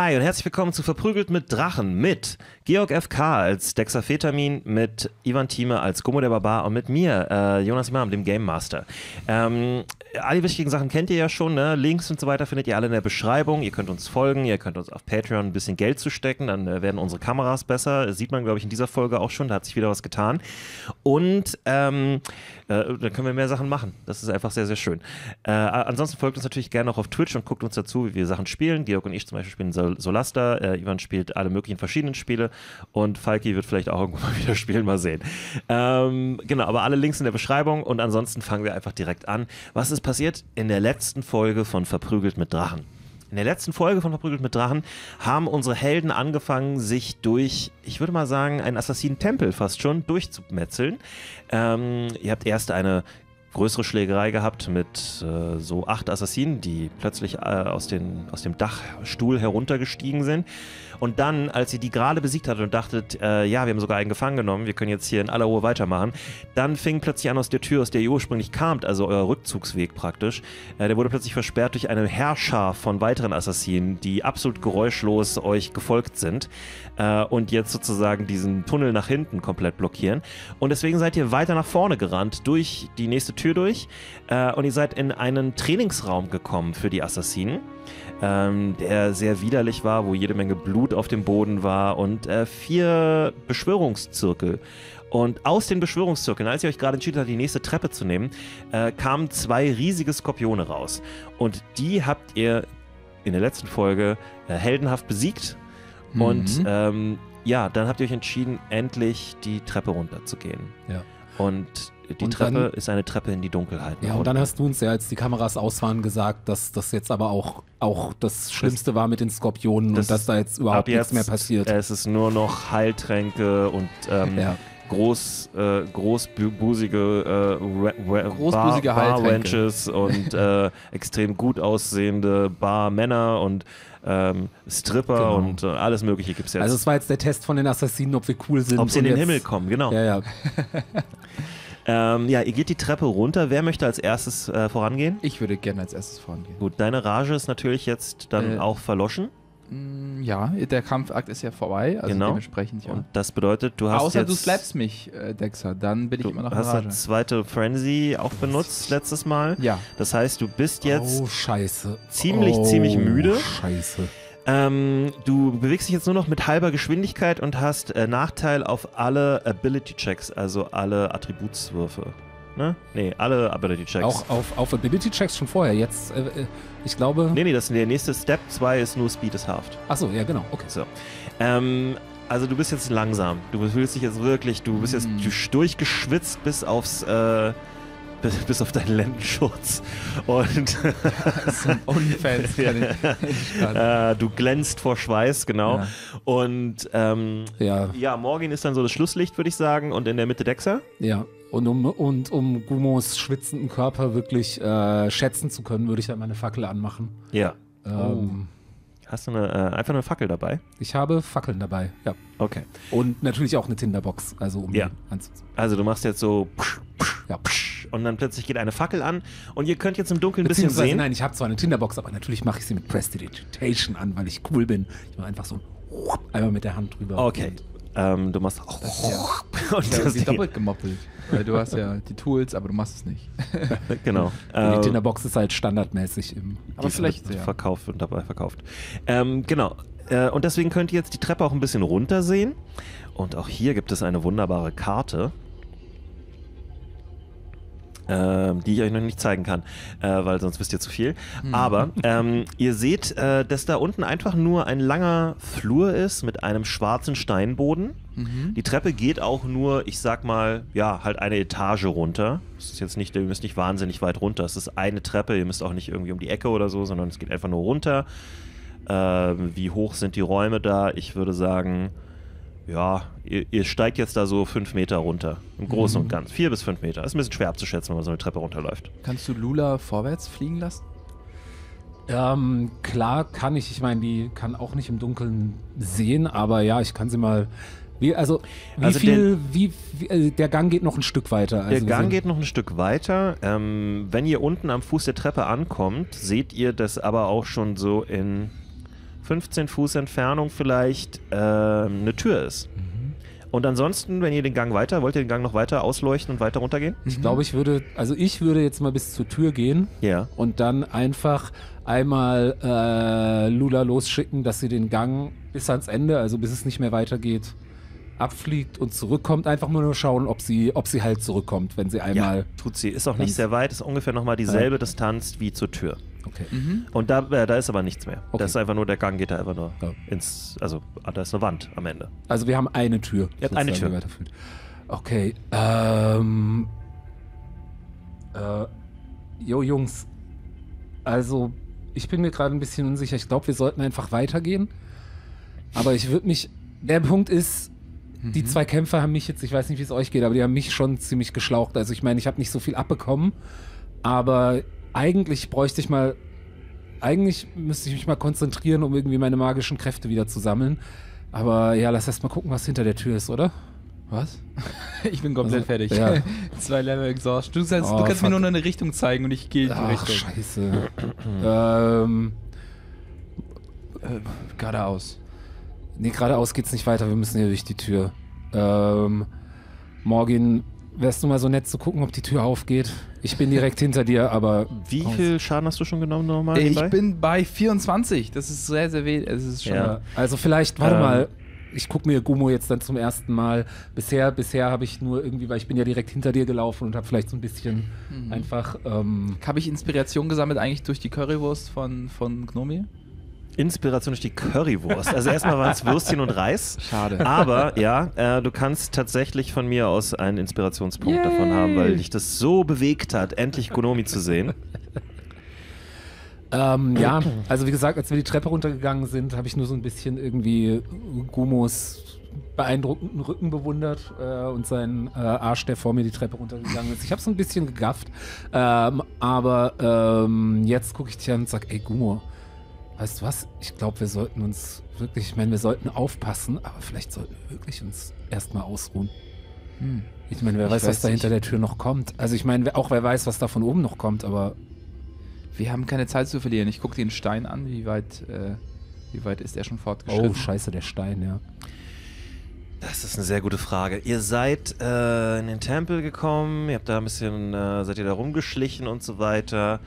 Hi und herzlich willkommen zu Verprügelt mit Drachen mit Georg FK als Dexafetamin, mit Ivan Thieme als Gumo der Barbar und mit mir, Jonas Imam, dem Game Master. All die wichtigen Sachen kennt ihr ja schon, ne? Links und so weiter findet ihr alle in der Beschreibung. Ihr könnt uns folgen, ihr könnt uns auf Patreon ein bisschen Geld zustecken, dann werden unsere Kameras besser. Das sieht man, glaube ich, in dieser Folge auch schon, da hat sich wieder was getan. Und dann können wir mehr Sachen machen. Das ist einfach sehr, sehr schön. Ansonsten folgt uns natürlich gerne auch auf Twitch und guckt uns dazu, wie wir Sachen spielen. Georg und ich zum Beispiel spielen Solasta, Ivan spielt alle möglichen verschiedenen Spiele und Falki wird vielleicht auch irgendwann mal wieder spielen, mal sehen. Genau, aber alle Links in der Beschreibung und ansonsten fangen wir einfach direkt an. Was ist passiert in der letzten Folge von Verprügelt mit Drachen? In der letzten Folge von Verprügelt mit Drachen haben unsere Helden angefangen, sich durch, ich würde mal sagen, einen Assassinen-Tempel fast schon durchzumetzeln. Ihr habt erst eine größere Schlägerei gehabt mit so 8 Assassinen, die plötzlich aus dem Dachstuhl heruntergestiegen sind. Und dann, als ihr die gerade besiegt hattet und dachtet, ja, wir haben sogar einen gefangen genommen, wir können jetzt hier in aller Ruhe weitermachen, dann fing plötzlich an, aus der Tür, aus der ihr ursprünglich kamt, also euer Rückzugsweg praktisch, der wurde plötzlich versperrt durch eine Heerschar von weiteren Assassinen, die absolut geräuschlos euch gefolgt sind und jetzt sozusagen diesen Tunnel nach hinten komplett blockieren. Und deswegen seid ihr weiter nach vorne gerannt, durch die nächste Tür durch und ihr seid in einen Trainingsraum gekommen für die Assassinen, der sehr widerlich war, wo jede Menge Blut auf dem Boden war und 4 Beschwörungszirkel. Und aus den Beschwörungszirkeln, als ihr euch gerade entschieden habt, die nächste Treppe zu nehmen, kamen 2 riesige Skorpione raus. Und die habt ihr in der letzten Folge heldenhaft besiegt. Mhm. Und ja, dann habt ihr euch entschieden, endlich die Treppe runterzugehen. Ja. Und die Treppe ist eine Treppe in die Dunkelheit. Ja, und dann hast du uns ja, als die Kameras aus waren, gesagt, dass das jetzt aber auch das Schlimmste war mit den Skorpionen und dass da jetzt überhaupt nichts mehr passiert. Es ist nur noch Heiltränke und großbusige Bar-Wenches und extrem gut aussehende Barmänner und Stripper, genau. Und alles mögliche gibt es jetzt. Also es war jetzt der Test von den Assassinen, ob wir cool sind. Ob sie in den Himmel kommen, genau. Ja, ja. Ja, ihr geht die Treppe runter. Wer möchte als erstes vorangehen? Ich würde gerne als erstes vorangehen. Gut, deine Rage ist natürlich jetzt dann auch verloschen. Ja, der Kampfakt ist ja vorbei, also genau. Dementsprechend ja. Und das bedeutet, du hast außer jetzt... Außer du slappst mich, Dexa, dann bin ich immer noch in Rage. Du hast das zweite Frenzy auch benutzt letztes Mal. Ja. Das heißt, du bist jetzt... Oh, scheiße. Ziemlich müde. Scheiße. Du bewegst dich jetzt nur noch mit halber Geschwindigkeit und hast Nachteil auf alle Ability-Checks, also alle Attributswürfe. Ne? Nee, alle Ability-Checks. Auch auf Ability-Checks schon vorher, jetzt, ich glaube... Nee, das ist der nächste Step, 2 ist nur Speed ist halved. Achso, ja genau, okay. So. Also du bist jetzt langsam, du fühlst dich jetzt wirklich, du bist jetzt durchgeschwitzt bis aufs... Bis auf deinen Lendenschutz. Und das sind Unfans, du glänzt vor Schweiß, genau. Ja. Und ja, Morgin ist dann so das Schlusslicht, würde ich sagen. Und in der Mitte Dexa. Ja, und um Gumos schwitzenden Körper wirklich schätzen zu können, würde ich halt meine Fackel anmachen. Ja. Hast du einfach eine Fackel dabei? Ich habe Fackeln dabei, ja. Okay. Und natürlich auch eine Tinderbox, also um die anzuziehen. Also du machst jetzt so psch, psch, ja. Psch, und dann plötzlich geht eine Fackel an und ihr könnt jetzt im Dunkeln ein bisschen sehen. Nein, ich habe zwar eine Tinderbox, aber natürlich mache ich sie mit Prestidigitation an, weil ich cool bin. Ich mache einfach so einmal mit der Hand drüber. Okay. Du machst auch. Das ist doppelt gemoppelt. Weil du hast ja die Tools, aber du machst es nicht. Genau. Die Tinderbox ist halt standardmäßig im verkauft und dabei verkauft. Genau. Und deswegen könnt ihr jetzt die Treppe auch ein bisschen runter sehen. Und auch hier gibt es eine wunderbare Karte, die ich euch noch nicht zeigen kann, weil sonst wisst ihr zu viel. Aber ihr seht, dass da unten einfach nur ein langer Flur ist mit einem schwarzen Steinboden. Die Treppe geht auch nur, ich sag mal, ja, halt eine Etage runter. Das ist jetzt nicht, ihr müsst nicht wahnsinnig weit runter. Es ist eine Treppe, ihr müsst auch nicht irgendwie um die Ecke oder so, sondern es geht einfach nur runter. Wie hoch sind die Räume da? Ich würde sagen, ja, ihr steigt jetzt da so 5 Meter runter. Im Großen und Ganzen. 4 bis 5 Meter. Ist ein bisschen schwer abzuschätzen, wenn man so eine Treppe runterläuft. Kannst du Lula vorwärts fliegen lassen? Klar kann ich. Ich meine, die kann auch nicht im Dunkeln sehen, aber ja, ich kann sie mal... der Gang geht noch ein Stück weiter. Also der Gang geht noch ein Stück weiter. Wenn ihr unten am Fuß der Treppe ankommt, seht ihr das aber auch schon so in... 15 Fuß Entfernung vielleicht eine Tür ist. Mhm. Und ansonsten, wenn ihr den Gang weiter, wollt ihr den Gang noch weiter ausleuchten und weiter runtergehen? Ich glaube, ich würde jetzt mal bis zur Tür gehen und dann einfach einmal Lula losschicken, dass sie den Gang bis ans Ende, also bis es nicht mehr weitergeht, abfliegt und zurückkommt, einfach nur schauen, ob sie halt zurückkommt, wenn sie einmal... Ja, tut sie. Ist auch nicht sehr weit, ist ungefähr nochmal dieselbe Distanz wie zur Tür. Okay. Mhm. Und da ist aber nichts mehr. Okay. Das ist einfach nur, der Gang geht da einfach nur ins... Also, da ist eine Wand am Ende. Also wir haben eine Tür. Ihr habt eine Tür. Okay, jo, Jungs. Also, ich bin mir gerade ein bisschen unsicher. Ich glaube, wir sollten einfach weitergehen. Aber ich würde mich... Der Punkt ist, die zwei Kämpfer haben mich jetzt, ich weiß nicht, wie es euch geht, aber die haben mich schon ziemlich geschlaucht. Also ich meine, ich habe nicht so viel abbekommen, aber eigentlich bräuchte ich mal, eigentlich müsste ich mich mal konzentrieren, um irgendwie meine magischen Kräfte wieder zu sammeln. Aber ja, lass erst mal gucken, was hinter der Tür ist, oder? Was? Ich bin komplett fertig. Ja. 2 Level Exhaust. Du kannst mir nur eine Richtung zeigen und ich gehe in die Richtung. Ach, scheiße. Geradeaus. Nee, geradeaus geht's nicht weiter, wir müssen hier durch die Tür. Morgin, wärst du mal so nett zu gucken, ob die Tür aufgeht? Ich bin direkt hinter dir, aber... Wie viel Schaden hast du schon genommen nochmal? Ich bin bei 24, das ist sehr, sehr weh. Es ist schon also vielleicht, warte mal, ich gucke mir Gumo jetzt dann zum ersten Mal. Bisher habe ich nur irgendwie, weil ich bin ja direkt hinter dir gelaufen und habe vielleicht so ein bisschen einfach... Habe ich Inspiration gesammelt eigentlich durch die Currywurst von Gnomi? Inspiration durch die Currywurst. Also erstmal waren es Würstchen und Reis. Schade. Aber ja, du kannst tatsächlich von mir aus einen Inspirationspunkt davon haben, weil dich das so bewegt hat, endlich Gnomi zu sehen. Ja, also wie gesagt, als wir die Treppe runtergegangen sind, habe ich nur so ein bisschen irgendwie Gumos beeindruckenden Rücken bewundert und seinen Arsch, der vor mir die Treppe runtergegangen ist. Ich habe so ein bisschen gegafft, aber jetzt gucke ich dich an und sage, ey Gumo, weißt du was? Ich glaube, wir sollten uns wirklich, ich meine, wir sollten aufpassen, aber vielleicht sollten wir wirklich uns erstmal ausruhen. Hm. Ich meine, wer weiß, was da hinter der Tür noch kommt. Also ich meine, auch wer weiß, was da von oben noch kommt, aber... Wir haben keine Zeit zu verlieren. Ich gucke den Stein an, wie weit ist er schon fortgeschritten? Oh, scheiße, der Stein, ja. Das ist eine sehr gute Frage. Ihr seid in den Tempel gekommen, ihr habt da ein bisschen, seid ihr da rumgeschlichen und so weiter.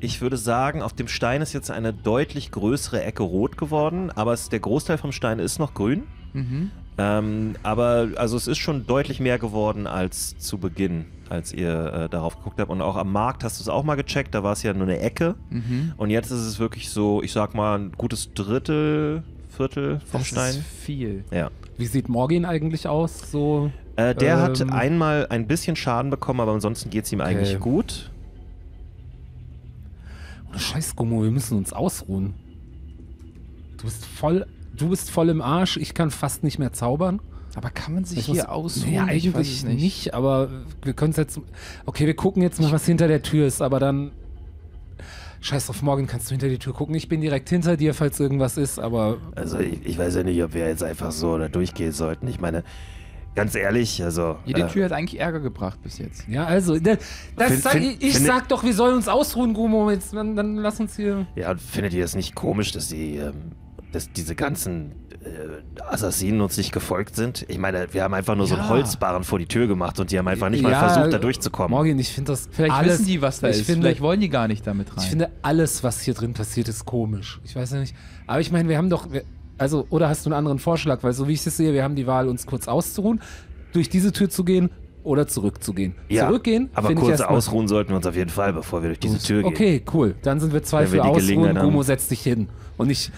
Ich würde sagen, auf dem Stein ist jetzt eine deutlich größere Ecke rot geworden, aber der Großteil vom Stein ist noch grün. Mhm. Aber also es ist schon deutlich mehr geworden als zu Beginn, als ihr darauf geguckt habt. Und auch am Markt hast du es auch mal gecheckt, da war es ja nur eine Ecke. Mhm. Und jetzt ist es wirklich so, ich sag mal, ein gutes Viertel vom Stein. Das ist viel. Ja. Wie sieht Morgin eigentlich aus? So, der hat einmal ein bisschen Schaden bekommen, aber ansonsten geht es ihm eigentlich gut. Scheiß Gummo, wir müssen uns ausruhen. Du bist voll im Arsch, ich kann fast nicht mehr zaubern. Aber kann man sich hier ausruhen? Ja, eigentlich nicht, aber wir können es jetzt... Okay, wir gucken jetzt mal, was hinter der Tür ist, aber dann... Scheiß drauf, Morgin kannst du hinter die Tür gucken. Ich bin direkt hinter dir, falls irgendwas ist, aber... Also ich weiß ja nicht, ob wir jetzt einfach so da durchgehen sollten. Ich meine... Ganz ehrlich, also... Jede Tür hat eigentlich Ärger gebracht bis jetzt. Ja, also, ich sag doch, wir sollen uns ausruhen, Gumo, jetzt, dann lass uns hier... Ja, und findet ihr das nicht komisch, dass diese ganzen Assassinen uns nicht gefolgt sind? Ich meine, wir haben einfach nur so einen Holzbarren vor die Tür gemacht und die haben einfach nicht mal versucht, da durchzukommen. Morgin, ich finde das... Vielleicht wissen die, was da ist. Vielleicht wollen die gar nicht damit rein. Ich finde, alles, was hier drin passiert, ist komisch. Ich weiß ja nicht. Aber ich meine, wir haben doch... Also, oder hast du einen anderen Vorschlag? Weil so wie ich es sehe, wir haben die Wahl, uns kurz auszuruhen, durch diese Tür zu gehen oder zurückzugehen. Ja, zurückgehen, aber kurz ausruhen sollten wir uns auf jeden Fall, bevor wir durch diese Tür gehen. Okay, cool. Dann sind wir zwei für ausruhen. Gumo, setzt dich hin. Und ich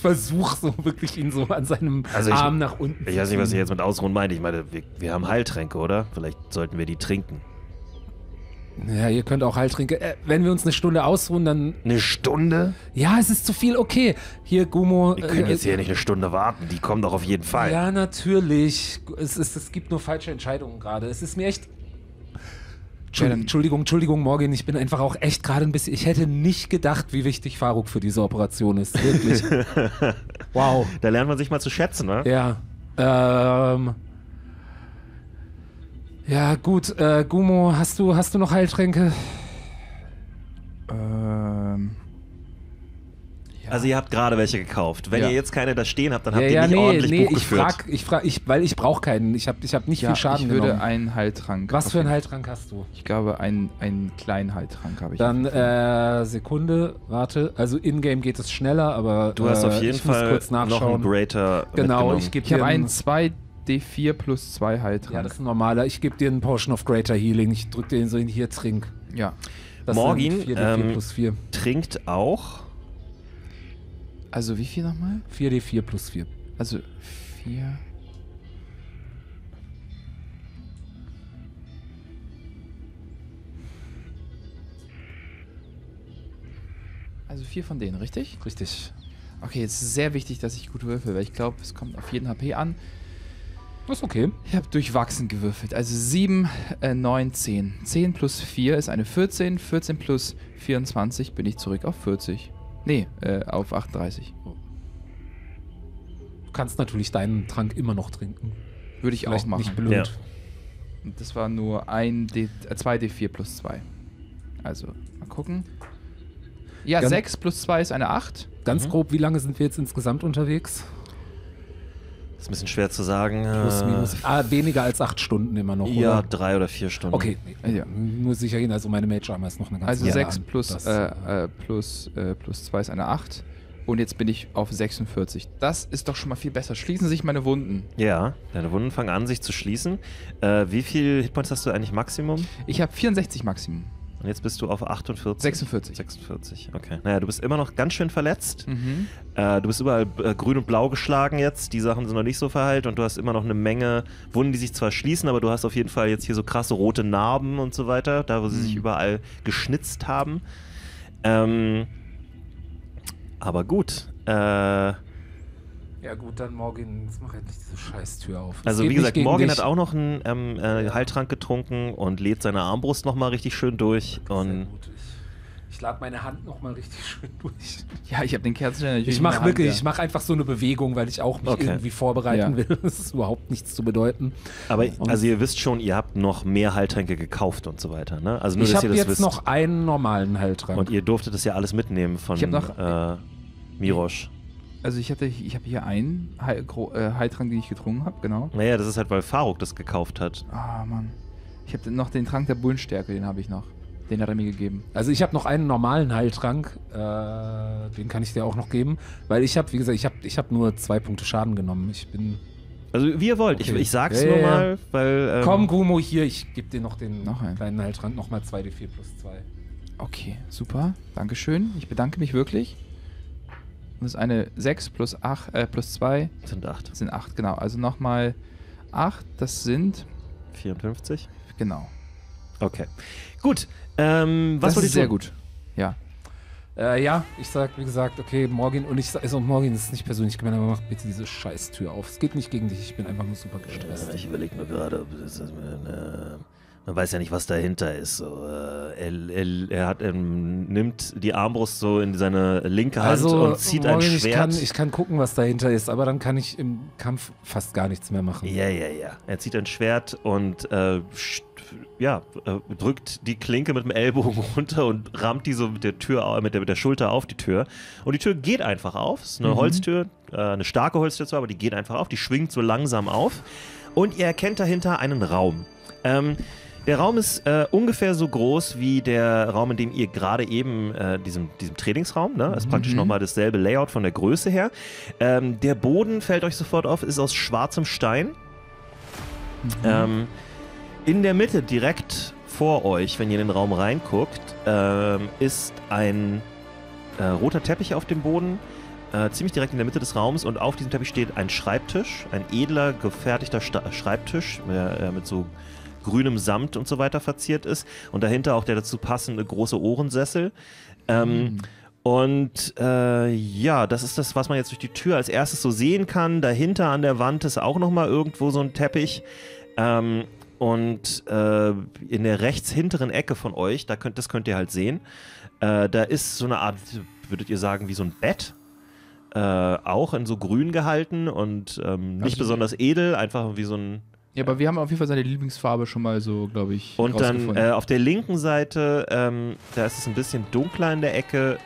versuche so wirklich ihn so an seinem Arm nach unten zu ziehen. Ich weiß nicht, was ich jetzt mit ausruhen meinte. Ich meine, wir haben Heiltränke, oder? Vielleicht sollten wir die trinken. Ja, ihr könnt auch Heiltränke. Wenn wir uns eine Stunde ausruhen, dann... Eine Stunde? Ja, es ist zu viel, okay. Hier, Gumo... Wir können jetzt hier nicht eine Stunde warten, die kommen doch auf jeden Fall. Ja, natürlich. Es gibt nur falsche Entscheidungen gerade. Es ist mir echt... Entschuldigung, Morgin, ich bin einfach auch echt gerade ein bisschen... Ich hätte nicht gedacht, wie wichtig Faruk für diese Operation ist. Wirklich. Wow. Da lernt man sich mal zu schätzen, ne? Ja. Ja, gut. Gumo, hast du noch Heiltränke? Ja. Also ihr habt gerade welche gekauft. Wenn ihr jetzt keine da stehen habt, dann habt ihr nicht ordentlich Buch geführt. Weil ich brauche keinen. Ich hab nicht viel Schaden genommen. Ich würde einen Heiltrank. Was für einen Heiltrank hast du? Ich glaube, einen kleinen Heiltrank habe ich. Dann, Sekunde, warte. Also in-game geht es schneller, aber du hast auf jeden Fall noch einen Greater mitgenommen. Genau, ich habe einen 2D4 plus 2 Heiltrank. Ja, das ist ein normaler. Ich gebe dir einen Portion of Greater Healing. Ich drücke dir den so in hier, trink. Ja. Das Morgin 4D4 plus 4. Trinkt auch. Also wie viel nochmal? 4D4 plus 4. Also 4. Also 4 von denen, richtig? Richtig. Okay, jetzt ist sehr wichtig, dass ich gut würfel, weil ich glaube, es kommt auf jeden HP an. Das ist okay. Ich habe durchwachsen gewürfelt. Also 7, 9, 10. 10 plus 4 ist eine 14. 14 plus 24 bin ich zurück auf 40. Nee, auf 38. Oh. Du kannst natürlich deinen Trank immer noch trinken. Würde ich vielleicht auch machen. Nicht blöd. Ja. Und das war nur 2D4 plus 2. Also, mal gucken. Ja, ganz 6 plus 2 ist eine 8. Ganz grob, wie lange sind wir jetzt insgesamt unterwegs? Das ist ein bisschen schwer zu sagen. Plus, minus. Weniger als 8 Stunden immer noch, ja, oder? 3 oder 4 Stunden. Okay, ja. Nur sicher hin, also meine Mage Armor ist noch eine ganze Weile. Also 6 plus 2 ist eine 8. Und jetzt bin ich auf 46. Das ist doch schon mal viel besser. Schließen sich meine Wunden. Ja, deine Wunden fangen an, sich zu schließen. Wie viel Hitpoints hast du eigentlich Maximum? Ich habe 64 Maximum. Und jetzt bist du auf 48? 46. 46, okay. Naja, du bist immer noch ganz schön verletzt. Mhm. Du bist überall grün und blau geschlagen jetzt. Die Sachen sind noch nicht so verheilt und du hast immer noch eine Menge Wunden, die sich zwar schließen, aber du hast auf jeden Fall jetzt hier so krasse rote Narben und so weiter, da wo sie sich überall geschnitzt haben. Aber gut. Ja gut, dann Morgin, jetzt mach endlich diese Scheißtür auf. Also wie gesagt, Morgin hat auch noch einen Heiltrank getrunken und lädt seine Armbrust nochmal richtig schön durch. Und ich lade meine Hand nochmal richtig schön durch. Ja, ich habe den Kerzenständer natürlich. Ich mache einfach so eine Bewegung, weil ich auch mich irgendwie vorbereiten will. Das ist überhaupt nichts zu bedeuten. Aber also ihr wisst schon, ihr habt noch mehr Heiltränke gekauft und so weiter, ne? Also nur, dass ihr das wisst. Ich habe jetzt noch einen normalen Heiltrank. Und ihr durftet das ja alles mitnehmen von Mirosch. Also ich habe hier einen Heiltrank, den ich getrunken habe, genau. Naja, das ist halt, weil Faruk das gekauft hat. Ah, Mann. Ich habe noch den Trank der Bullenstärke, den habe ich noch. Den hat er mir gegeben. Also ich habe noch einen normalen Heiltrank, den kann ich dir auch noch geben. Weil ich habe, wie gesagt, ich hab nur 2 Punkte Schaden genommen. Ich bin... Also wie ihr wollt, okay. ich sag's nur mal, weil... Komm, Gumo, hier, ich gebe dir noch den kleinen Heiltrank, nochmal 2D4 plus 2. Okay, super, dankeschön. Ich bedanke mich wirklich. Das ist eine 6 plus 8, plus 2. Sind 8. Sind 8, genau. Also nochmal 8, das sind... 54? Genau. Okay. Gut. Was wollte ich tun? Sehr gut. Ja. Ja, ich sag, wie gesagt, okay, Morgin, und ich sag, also Morgin ist nicht persönlich gemeint, aber mach bitte diese Scheißtür auf. Es geht nicht gegen dich, ich bin einfach nur super gestresst. Ich überlege mir gerade, ob das ist eine... Man weiß ja nicht, was dahinter ist. So, er nimmt die Armbrust so in seine linke Hand und zieht ein Schwert. Ich kann gucken, was dahinter ist, aber dann kann ich im Kampf fast gar nichts mehr machen. Ja, ja, ja. Er zieht ein Schwert und drückt die Klinke mit dem Ellbogen runter und rammt die so mit der Schulter auf die Tür. Und die Tür geht einfach auf. Es ist eine Holztür, eine starke Holztür zwar, aber die geht einfach auf. Die schwingt so langsam auf. Und ihr erkennt dahinter einen Raum. Der Raum ist ungefähr so groß wie der Raum, in dem ihr gerade eben, diesem Trainingsraum, ne? Ist praktisch nochmal dasselbe Layout von der Größe her. Der Boden, fällt euch sofort auf, ist aus schwarzem Stein. In der Mitte, direkt vor euch, wenn ihr in den Raum reinguckt, ist ein roter Teppich auf dem Boden. Ziemlich direkt in der Mitte des Raums, und auf diesem Teppich steht ein Schreibtisch, ein edler, gefertigter Schreibtisch, der mit so grünem Samt und so weiter verziert ist, und dahinter auch der dazu passende große Ohrensessel. Das ist das, was man jetzt durch die Tür als erstes so sehen kann. Dahinter an der Wand ist auch nochmal irgendwo so ein Teppich. In der rechts hinteren Ecke von euch, das könnt ihr halt sehen, da ist so eine Art, würdet ihr sagen, wie so ein Bett. Auch in so grün gehalten und nicht besonders edel, einfach wie so ein... Ja, aber wir haben auf jeden Fall seine Lieblingsfarbe schon mal so, glaube ich, und dann auf der linken Seite, da ist es ein bisschen dunkler in der Ecke,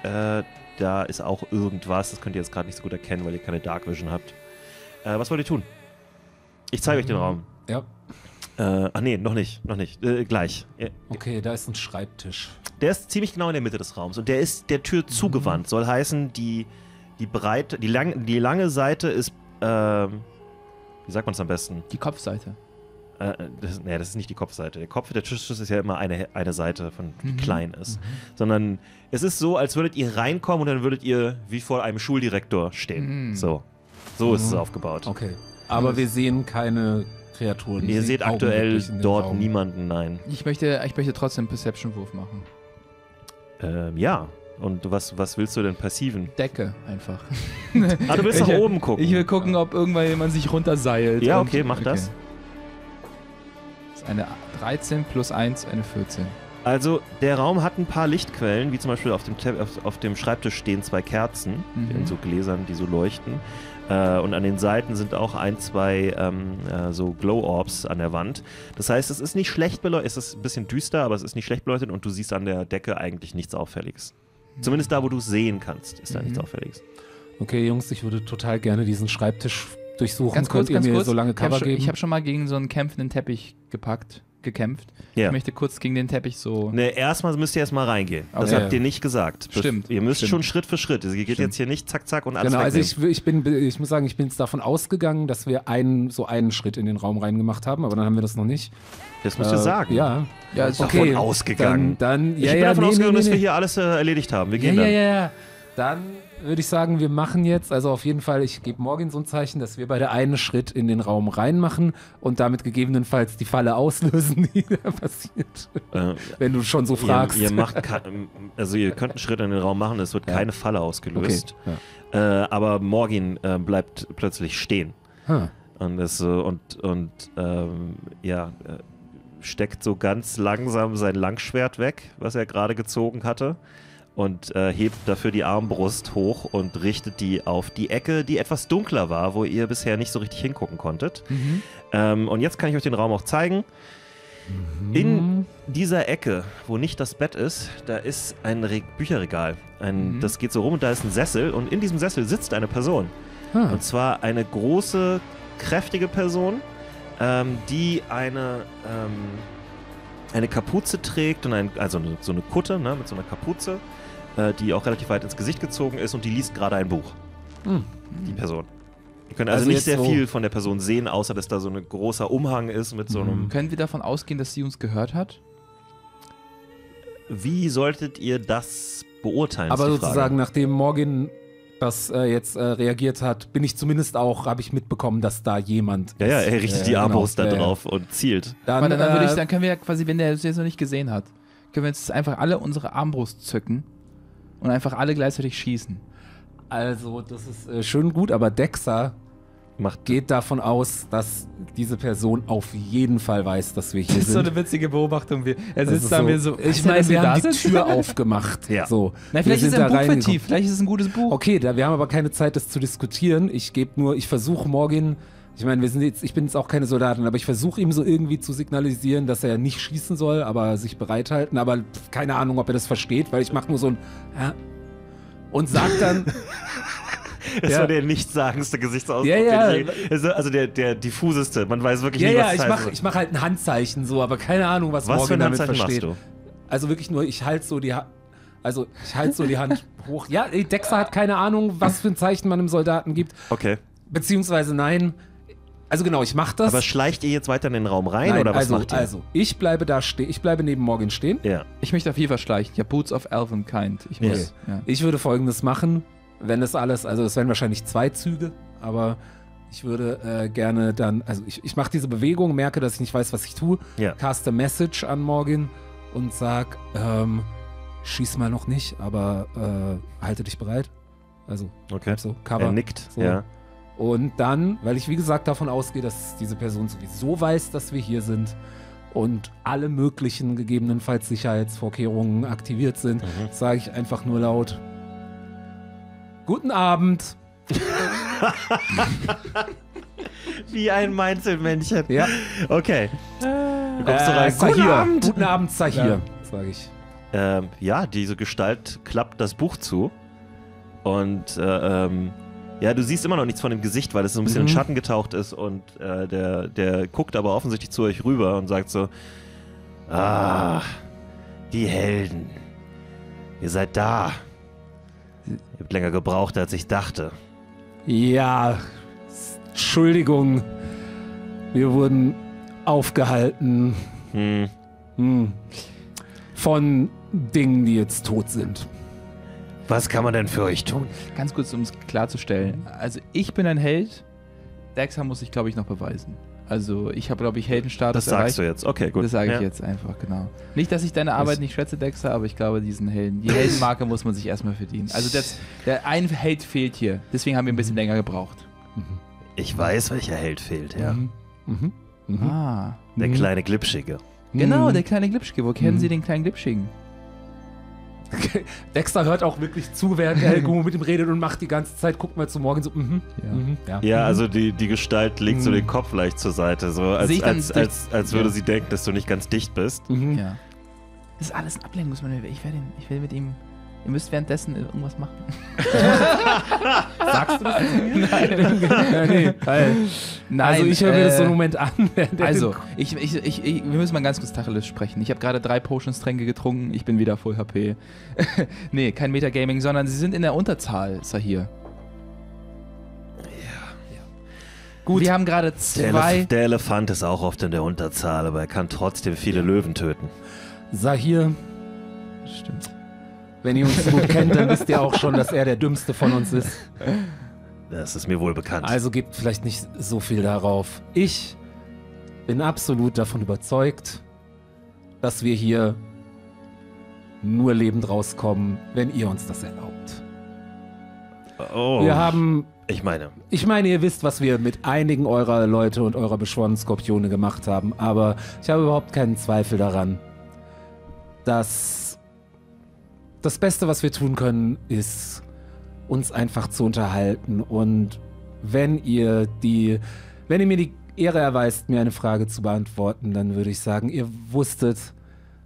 da ist auch irgendwas. Das könnt ihr jetzt gerade nicht so gut erkennen, weil ihr keine Dark Vision habt. Was wollt ihr tun? Ich zeige euch den Raum. Ja. Ach nee, noch nicht. Gleich. Okay, da ist ein Schreibtisch. Der ist ziemlich genau in der Mitte des Raums und der ist der Tür zugewandt. Soll heißen, die lange Seite ist, wie sagt man es am besten? Die Kopfseite. Das ist nicht die Kopfseite. Der Kopf der Tischstuhl ist ja immer eine Seite, von die klein ist. Sondern es ist so, als würdet ihr reinkommen und dann würdet ihr wie vor einem Schuldirektor stehen. So ist es aufgebaut. Okay. Aber wir sehen keine Kreaturen. Ihr seht aktuell dort niemanden, nein. Ich möchte trotzdem einen Perception-Wurf machen. Ja. Und was willst du denn passiven? Decke einfach. Ah, du willst nach oben gucken. Ich will gucken, ob irgendwann jemand sich runterseilt. Ja, okay, mach das. Eine 13 plus 1, eine 14. Also der Raum hat ein paar Lichtquellen, wie zum Beispiel auf dem Schreibtisch stehen zwei Kerzen in so Gläsern, die so leuchten. Und an den Seiten sind auch ein, zwei so Glow-Orbs an der Wand. Das heißt, es ist nicht schlecht beleuchtet, es ist ein bisschen düster, aber es ist nicht schlecht beleuchtet und du siehst an der Decke eigentlich nichts Auffälliges. Zumindest da, wo du es sehen kannst, ist da nichts Auffälliges. Okay, Jungs, ich würde total gerne diesen Schreibtisch durchsuchen. Könnt ihr mir so lange Cover geben? Ich habe schon mal gegen so einen kämpfenden Teppich gekämpft. Yeah. Ich möchte kurz gegen den Teppich so... Ne, erstmal müsst ihr reingehen. Okay. Das habt ihr nicht gesagt. Stimmt. Ihr müsst schon Schritt für Schritt. Ihr geht jetzt hier nicht zack, zack und alles wegnehmen. Also ich muss sagen, ich bin jetzt davon ausgegangen, dass wir einen Schritt in den Raum reingemacht haben, aber dann haben wir das noch nicht. Das musst du sagen. Ja, ich bin davon ausgegangen. Ich bin davon ausgegangen, dass wir hier alles erledigt haben. Wir gehen dann. Dann würde ich sagen, wir machen jetzt, also auf jeden Fall, ich gebe Morgin so ein Zeichen, dass wir beide einen Schritt in den Raum reinmachen und damit gegebenenfalls die Falle auslösen, die da passiert. Wenn du schon so fragst. Ihr könnt einen Schritt in den Raum machen, es wird keine Falle ausgelöst. Okay. Ja. Aber Morgin bleibt plötzlich stehen. Huh. Und steckt so ganz langsam sein Langschwert weg, was er gerade gezogen hatte. Und hebt dafür die Armbrust hoch und richtet die auf die Ecke, die etwas dunkler war, wo ihr bisher nicht so richtig hingucken konntet. Und jetzt kann ich euch den Raum auch zeigen. In dieser Ecke, wo nicht das Bett ist, da ist ein Bücherregal. Das geht so rum und da ist ein Sessel. Und in diesem Sessel sitzt eine Person. Und zwar eine große, kräftige Person, die eine Kapuze trägt, und so eine Kutte, ne, mit so einer Kapuze, die auch relativ weit ins Gesicht gezogen ist, und die liest gerade ein Buch. Die Person. Ihr könnt also nicht sehr viel von der Person sehen, außer dass da so ein großer Umhang ist mit so einem... Können wir davon ausgehen, dass sie uns gehört hat? Wie solltet ihr das beurteilen? Aber sozusagen, nachdem Morgin das jetzt reagiert hat, habe ich mitbekommen, dass da jemand ist. Ja, er richtet die Armbrust da drauf und zielt. Dann können wir quasi, wenn der es jetzt noch nicht gesehen hat, können wir jetzt einfach alle unsere Armbrust zücken und einfach alle gleichzeitig schießen. Also, das ist schön gut, aber Dexa geht davon aus, dass diese Person auf jeden Fall weiß, dass wir hier sind. Das ist so eine witzige Beobachtung. Er sitzt da, wir so... Ich meine, wir haben die Tür aufgemacht. So. Na, vielleicht ist es ein Buch vertieft, vielleicht ist es ein gutes Buch. Okay, wir haben aber keine Zeit, das zu diskutieren. Ich versuche Morgin... Ich meine, ich bin jetzt auch keine Soldatin, aber ich versuche ihm so irgendwie zu signalisieren, dass er nicht schießen soll, aber sich bereithalten. Aber keine Ahnung, ob er das versteht, weil ich mache nur so ein... und sag dann... Das war der nichtssagendste Gesichtsausdruck. Also der diffuseste. Man weiß wirklich nicht, was das heißt. Ich mache halt ein Handzeichen so, aber keine Ahnung, was Morgin damit versteht. Machst du? Also wirklich nur, ich halte so die Hand. Also ich halte so die Hand hoch. Ja, Dexa hat keine Ahnung, was für ein Zeichen man einem Soldaten gibt. Okay. Beziehungsweise nein. Also genau, ich mache das. Aber schleicht ihr jetzt weiter in den Raum rein, nein, oder was macht ihr? Also, ich bleibe da stehen. Ich bleibe neben Morgin stehen. Ja. Ich möchte auf jeden Fall schleichen. Ja, Boots of Elven Kind. Ich würde Folgendes machen. Wenn es alles, also es wären wahrscheinlich 2 Züge, aber ich würde gerne dann, also ich mache diese Bewegung, merke, dass ich nicht weiß, was ich tue, cast a message an Morgin und sag, schieß mal noch nicht, aber halte dich bereit. Also, so, cover. Er nickt, so. Und dann, weil ich wie gesagt davon ausgehe, dass diese Person sowieso weiß, dass wir hier sind und alle möglichen gegebenenfalls Sicherheitsvorkehrungen aktiviert sind, sage ich einfach nur laut: Guten Abend. Wie ein Mainzelmännchen. Ja. Okay. Du kommst rein. Guten Abend, Zahir, sage ich. Diese Gestalt klappt das Buch zu Und ja, du siehst immer noch nichts von dem Gesicht, weil es so ein bisschen in Schatten getaucht ist und der guckt aber offensichtlich zu euch rüber und sagt so, ah, die Helden, ihr seid da. Ihr habt länger gebraucht, als ich dachte. Ja, Entschuldigung, wir wurden aufgehalten von Dingen, die jetzt tot sind. Was kann man denn für euch tun? Ganz kurz, um es klarzustellen. Also ich bin ein Held. Dexa muss ich, glaube ich, noch beweisen. Also ich habe, glaube ich, Heldenstatus erreicht. Das sagst du jetzt, okay, gut. Das sage ich jetzt einfach, genau. Nicht, dass ich deine Arbeit nicht schätze, Dexa, aber ich glaube, diesen Helden, die Heldenmarke muss man sich erstmal verdienen. Also der ein Held fehlt hier. Deswegen haben wir ein bisschen länger gebraucht. Ich weiß, welcher Held fehlt, ja. Der kleine Glitschige. Genau, der kleine Glitschige. Wo kennen Sie den kleinen Glitschigen? Okay. Dexter hört auch wirklich zu, während er Gumo mit ihm redet und macht die ganze Zeit, guckt mal zu Morgin so, also die Gestalt legt so den Kopf leicht zur Seite, so als würde sie denken, dass du nicht ganz dicht bist. Ja. Das ist alles ein Ablenkungsmanöver. Ich will mit ihm, ihr müsst währenddessen irgendwas machen. Sagst du das zu mir? Nein. Nein. Also ich höre mir das so einen Moment an. Also, wir müssen mal ganz kurz Tacheles sprechen. Ich habe gerade 3 Potions-Tränke getrunken. Ich bin wieder Full HP. Nee, kein Metagaming, sondern sie sind in der Unterzahl, Sahir. Gut, wir haben gerade 2... Der Elefant ist auch oft in der Unterzahl, aber er kann trotzdem viele Löwen töten. Sahir. Stimmt. Wenn ihr uns gut kennt, dann wisst ihr auch schon, dass er der Dümmste von uns ist. Das ist mir wohl bekannt. Also gebt vielleicht nicht so viel darauf. Ich bin absolut davon überzeugt, dass wir hier nur lebend rauskommen, wenn ihr uns das erlaubt. Oh. Wir haben... Ich meine, ihr wisst, was wir mit einigen eurer Leute und eurer beschworenen Skorpione gemacht haben, aber ich habe überhaupt keinen Zweifel daran, dass... Das Beste, was wir tun können, ist, uns einfach zu unterhalten. Und wenn ihr mir die Ehre erweist, mir eine Frage zu beantworten, dann würde ich sagen, ihr wusstet,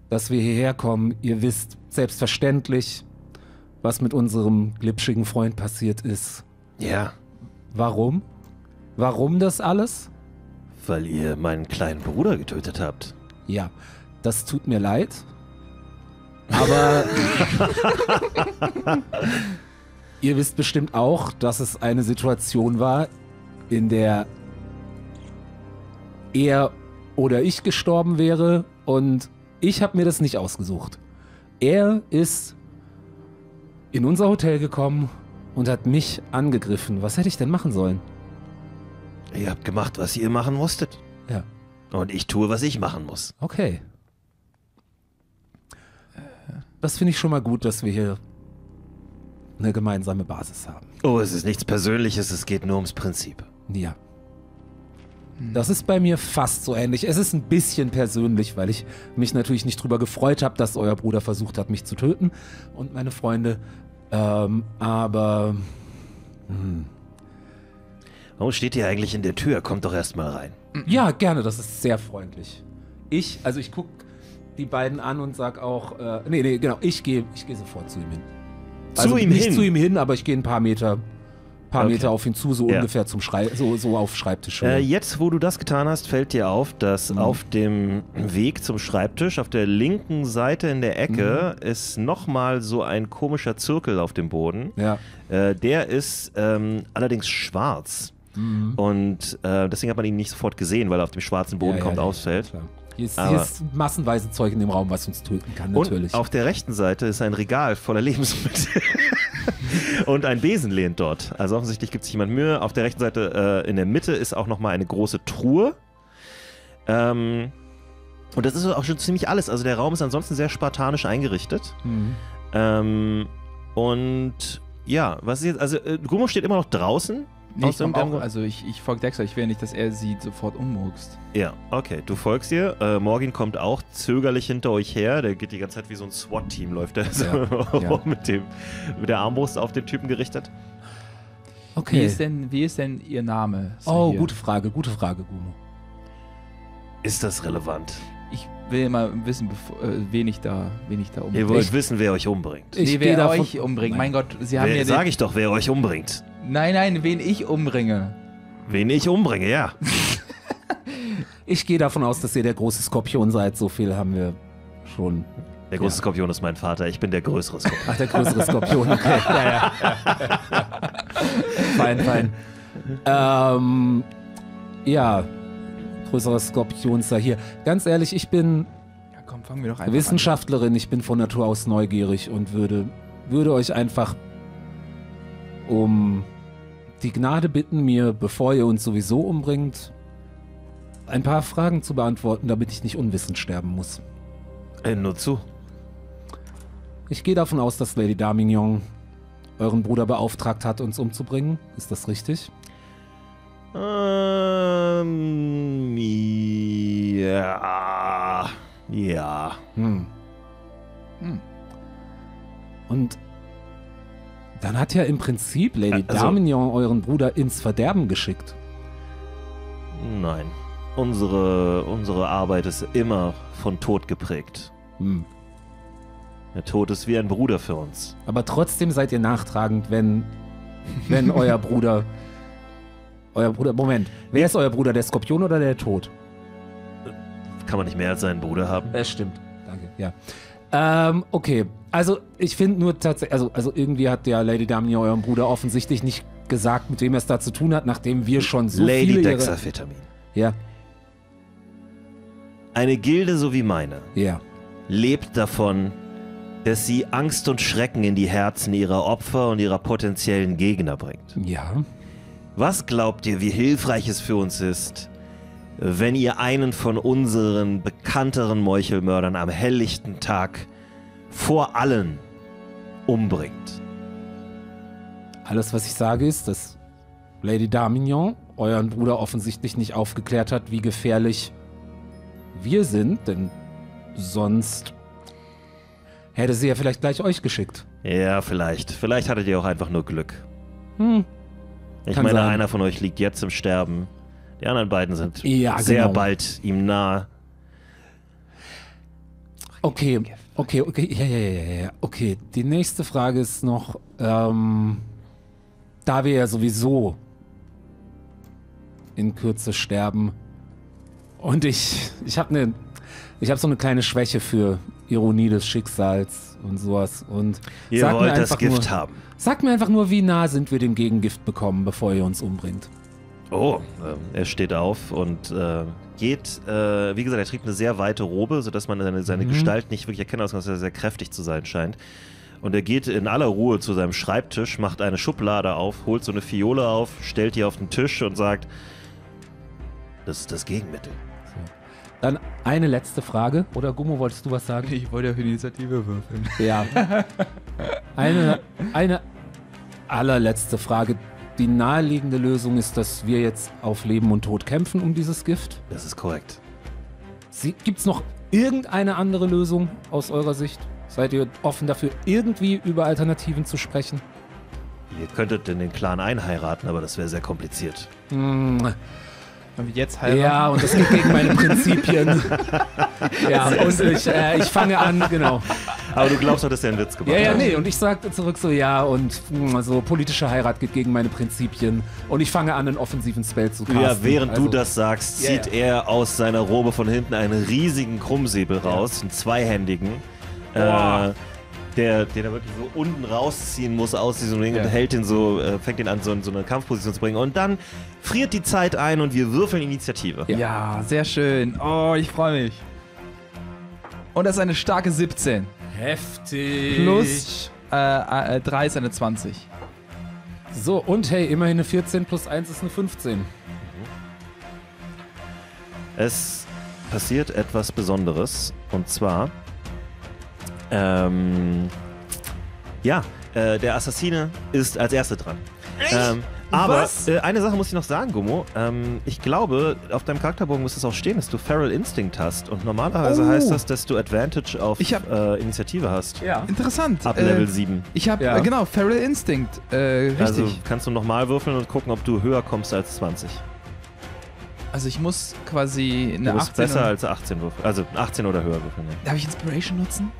dass wir hierher kommen. Ihr wisst selbstverständlich, was mit unserem glitschigen Freund passiert ist. Ja. Warum? Warum das alles? Weil ihr meinen kleinen Bruder getötet habt. Ja, das tut mir leid. Aber ihr wisst bestimmt auch, dass es eine Situation war, in der er oder ich gestorben wäre und ich habe mir das nicht ausgesucht. Er ist in unser Hotel gekommen und hat mich angegriffen. Was hätte ich denn machen sollen? Ihr habt gemacht, was ihr machen musstet. Ja. Und ich tue, was ich machen muss. Okay. Das finde ich schon mal gut, dass wir hier eine gemeinsame Basis haben. Oh, es ist nichts Persönliches, es geht nur ums Prinzip. Ja. Das ist bei mir fast so ähnlich. Es ist ein bisschen persönlich, weil ich mich natürlich nicht drüber gefreut habe, dass euer Bruder versucht hat, mich zu töten und meine Freunde. Aber... Oh, steht ihr eigentlich in der Tür? Kommt doch erstmal rein. Ja, gerne, das ist sehr freundlich. Also ich gucke die beiden an und sag auch, genau, ich gehe sofort zu ihm hin. Also nicht zu ihm hin, aber ich gehe ein paar Meter, auf ihn zu, so ungefähr zum auf Schreibtisch. Jetzt, wo du das getan hast, fällt dir auf, dass auf dem Weg zum Schreibtisch, auf der linken Seite in der Ecke, ist nochmal so ein komischer Zirkel auf dem Boden. Ja. Der ist allerdings schwarz. Und deswegen hat man ihn nicht sofort gesehen, weil er auf dem schwarzen Boden ausfällt. Ja, Hier ist massenweise Zeug in dem Raum, was uns töten kann, natürlich. Und auf der rechten Seite ist ein Regal voller Lebensmittel. Und ein Besen lehnt dort. Also offensichtlich gibt es jemand Mühe. Auf der rechten Seite in der Mitte ist auch nochmal eine große Truhe. Und das ist auch schon ziemlich alles. Also der Raum ist ansonsten sehr spartanisch eingerichtet. Und ja, was ist jetzt? Also Gumo steht immer noch draußen. Nee, ich folge Dexter, ich will ja nicht, dass er sie sofort ummuckst. Ja, okay, du folgst ihr. Morgin kommt auch zögerlich hinter euch her. Der geht die ganze Zeit wie so ein SWAT-Team, läuft er mit der Armbrust auf den Typen gerichtet. Okay. Wie ist denn ihr Name? Oh, gute Frage, Gumo. Ist das relevant? Ich will mal wissen, wen ich da umbringe. Ihr wollt wissen, wer euch umbringt. Nee, wer euch umbringt. Mein Gott, Sie haben ja... Sag ich doch, wer euch umbringt. Nein, nein, wen ich umbringe. Wen ich umbringe, ja. Ich gehe davon aus, dass ihr der große Skorpion seid. So viel haben wir schon... Der große Skorpion ist mein Vater, ich bin der größere Skorpion. Ach, der größere Skorpion, okay. Ja, ja. Fein, fein. Ja, größerer Skorpion ist da hier. Ganz ehrlich, ich bin ja, komm, fangen wir doch einfach Wissenschaftlerin, an. Ich bin von Natur aus neugierig und würde euch einfach um die Gnade bitten, mir, bevor ihr uns sowieso umbringt, ein paar Fragen zu beantworten, damit ich nicht unwissend sterben muss. Nur zu. Ich gehe davon aus, dass Lady D'Armignon euren Bruder beauftragt hat, uns umzubringen. Ist das richtig? Ja. Ja. Hm. Hm. Und dann hat ja im Prinzip Lady D'Armignon euren Bruder ins Verderben geschickt. Nein. Unsere Arbeit ist immer von Tod geprägt. Hm. Der Tod ist wie ein Bruder für uns. Aber trotzdem seid ihr nachtragend, wenn euer Bruder... Euer Bruder... Moment. Wer ist euer Bruder? Der Skorpion oder der Tod? Kann man nicht mehr als seinen Bruder haben. Das stimmt. Danke. Ja. Okay. Also, ich finde nur tatsächlich... Also irgendwie hat ja Lady D'Armignon eurem Bruder offensichtlich nicht gesagt, mit wem er es da zu tun hat, nachdem wir schon so viele... Lady Dexafetamin. Ja. Eine Gilde so wie meine lebt davon, dass sie Angst und Schrecken in die Herzen ihrer Opfer und ihrer potenziellen Gegner bringt. Ja. Was glaubt ihr, wie hilfreich es für uns ist, wenn ihr einen von unseren bekannteren Meuchelmördern am helllichten Tag vor allen umbringt? Alles, was ich sage, ist, dass Lady D'Armignon euren Bruder offensichtlich nicht aufgeklärt hat, wie gefährlich wir sind, denn sonst hätte sie ja vielleicht gleich euch geschickt. Ja, vielleicht. Vielleicht hattet ihr auch einfach nur Glück. Hm. Ich meine, einer von euch liegt jetzt im Sterben. Die anderen beiden sind sehr bald ihm nahe. Okay, okay, okay. Ja. Okay, die nächste Frage ist noch, da wir ja sowieso in Kürze sterben und ich habe so eine kleine Schwäche für Ironie des Schicksals und sowas und ihr wollt das Gift haben. Sagt mir einfach nur, wie nah sind wir dem Gegengift bekommen, bevor ihr uns umbringt. Oh, er steht auf und geht, wie gesagt, er trägt eine sehr weite Robe, sodass man seine Gestalt nicht wirklich erkennen kann, dass er sehr kräftig zu sein scheint. Und er geht in aller Ruhe zu seinem Schreibtisch, macht eine Schublade auf, holt so eine Fiole auf, stellt die auf den Tisch und sagt, das ist das Gegenmittel. So. Dann eine letzte Frage. Oder Gumo, wolltest du was sagen? Ich wollte ja für die Initiative würfeln. Ja. Eine allerletzte Frage. Die naheliegende Lösung ist, dass wir jetzt auf Leben und Tod kämpfen um dieses Gift. Das ist korrekt. Gibt es noch irgendeine andere Lösung aus eurer Sicht? Seid ihr offen dafür, irgendwie über Alternativen zu sprechen? Ihr könntet in den Clan einheiraten, aber das wäre sehr kompliziert. Mmh. Jetzt heiraten? Ja, und das geht gegen meine Prinzipien. Ja, und ich fange an, genau. Aber du glaubst doch, dass der einen Witz gemacht hat. Ja, nee, und ich sagte zurück so, ja, und also politische Heirat geht gegen meine Prinzipien. Und ich fange an, einen offensiven Spell zu casten. Ja, während du das sagst, zieht er aus seiner Robe von hinten einen riesigen Krummsäbel raus, einen zweihändigen, den er wirklich so unten rausziehen muss aus diesem Ring und hält ihn so, fängt ihn an, so in so eine Kampfposition zu bringen. Und dann friert die Zeit ein und wir würfeln Initiative. Ja, sehr schön. Oh, ich freue mich. Und das ist eine starke 17. Heftig. Plus 3 ist eine 20. So, und hey, immerhin eine 14 plus 1 ist eine 15. Es passiert etwas Besonderes. Und zwar... der Assassine ist als Erste dran. Aber eine Sache muss ich noch sagen, Gumo. Ich glaube, auf deinem Charakterbogen muss es auch stehen, dass du Feral Instinct hast. Und normalerweise heißt das, dass du Advantage auf Initiative hast. Ja. Interessant. Ab Level 7. Ich habe, genau, Feral Instinct. Richtig. Also kannst du nochmal würfeln und gucken, ob du höher kommst als 20. Also ich muss quasi eine 18... besser als 18 Würfel, also 18 oder höher Würfel. Darf ich Inspiration nutzen?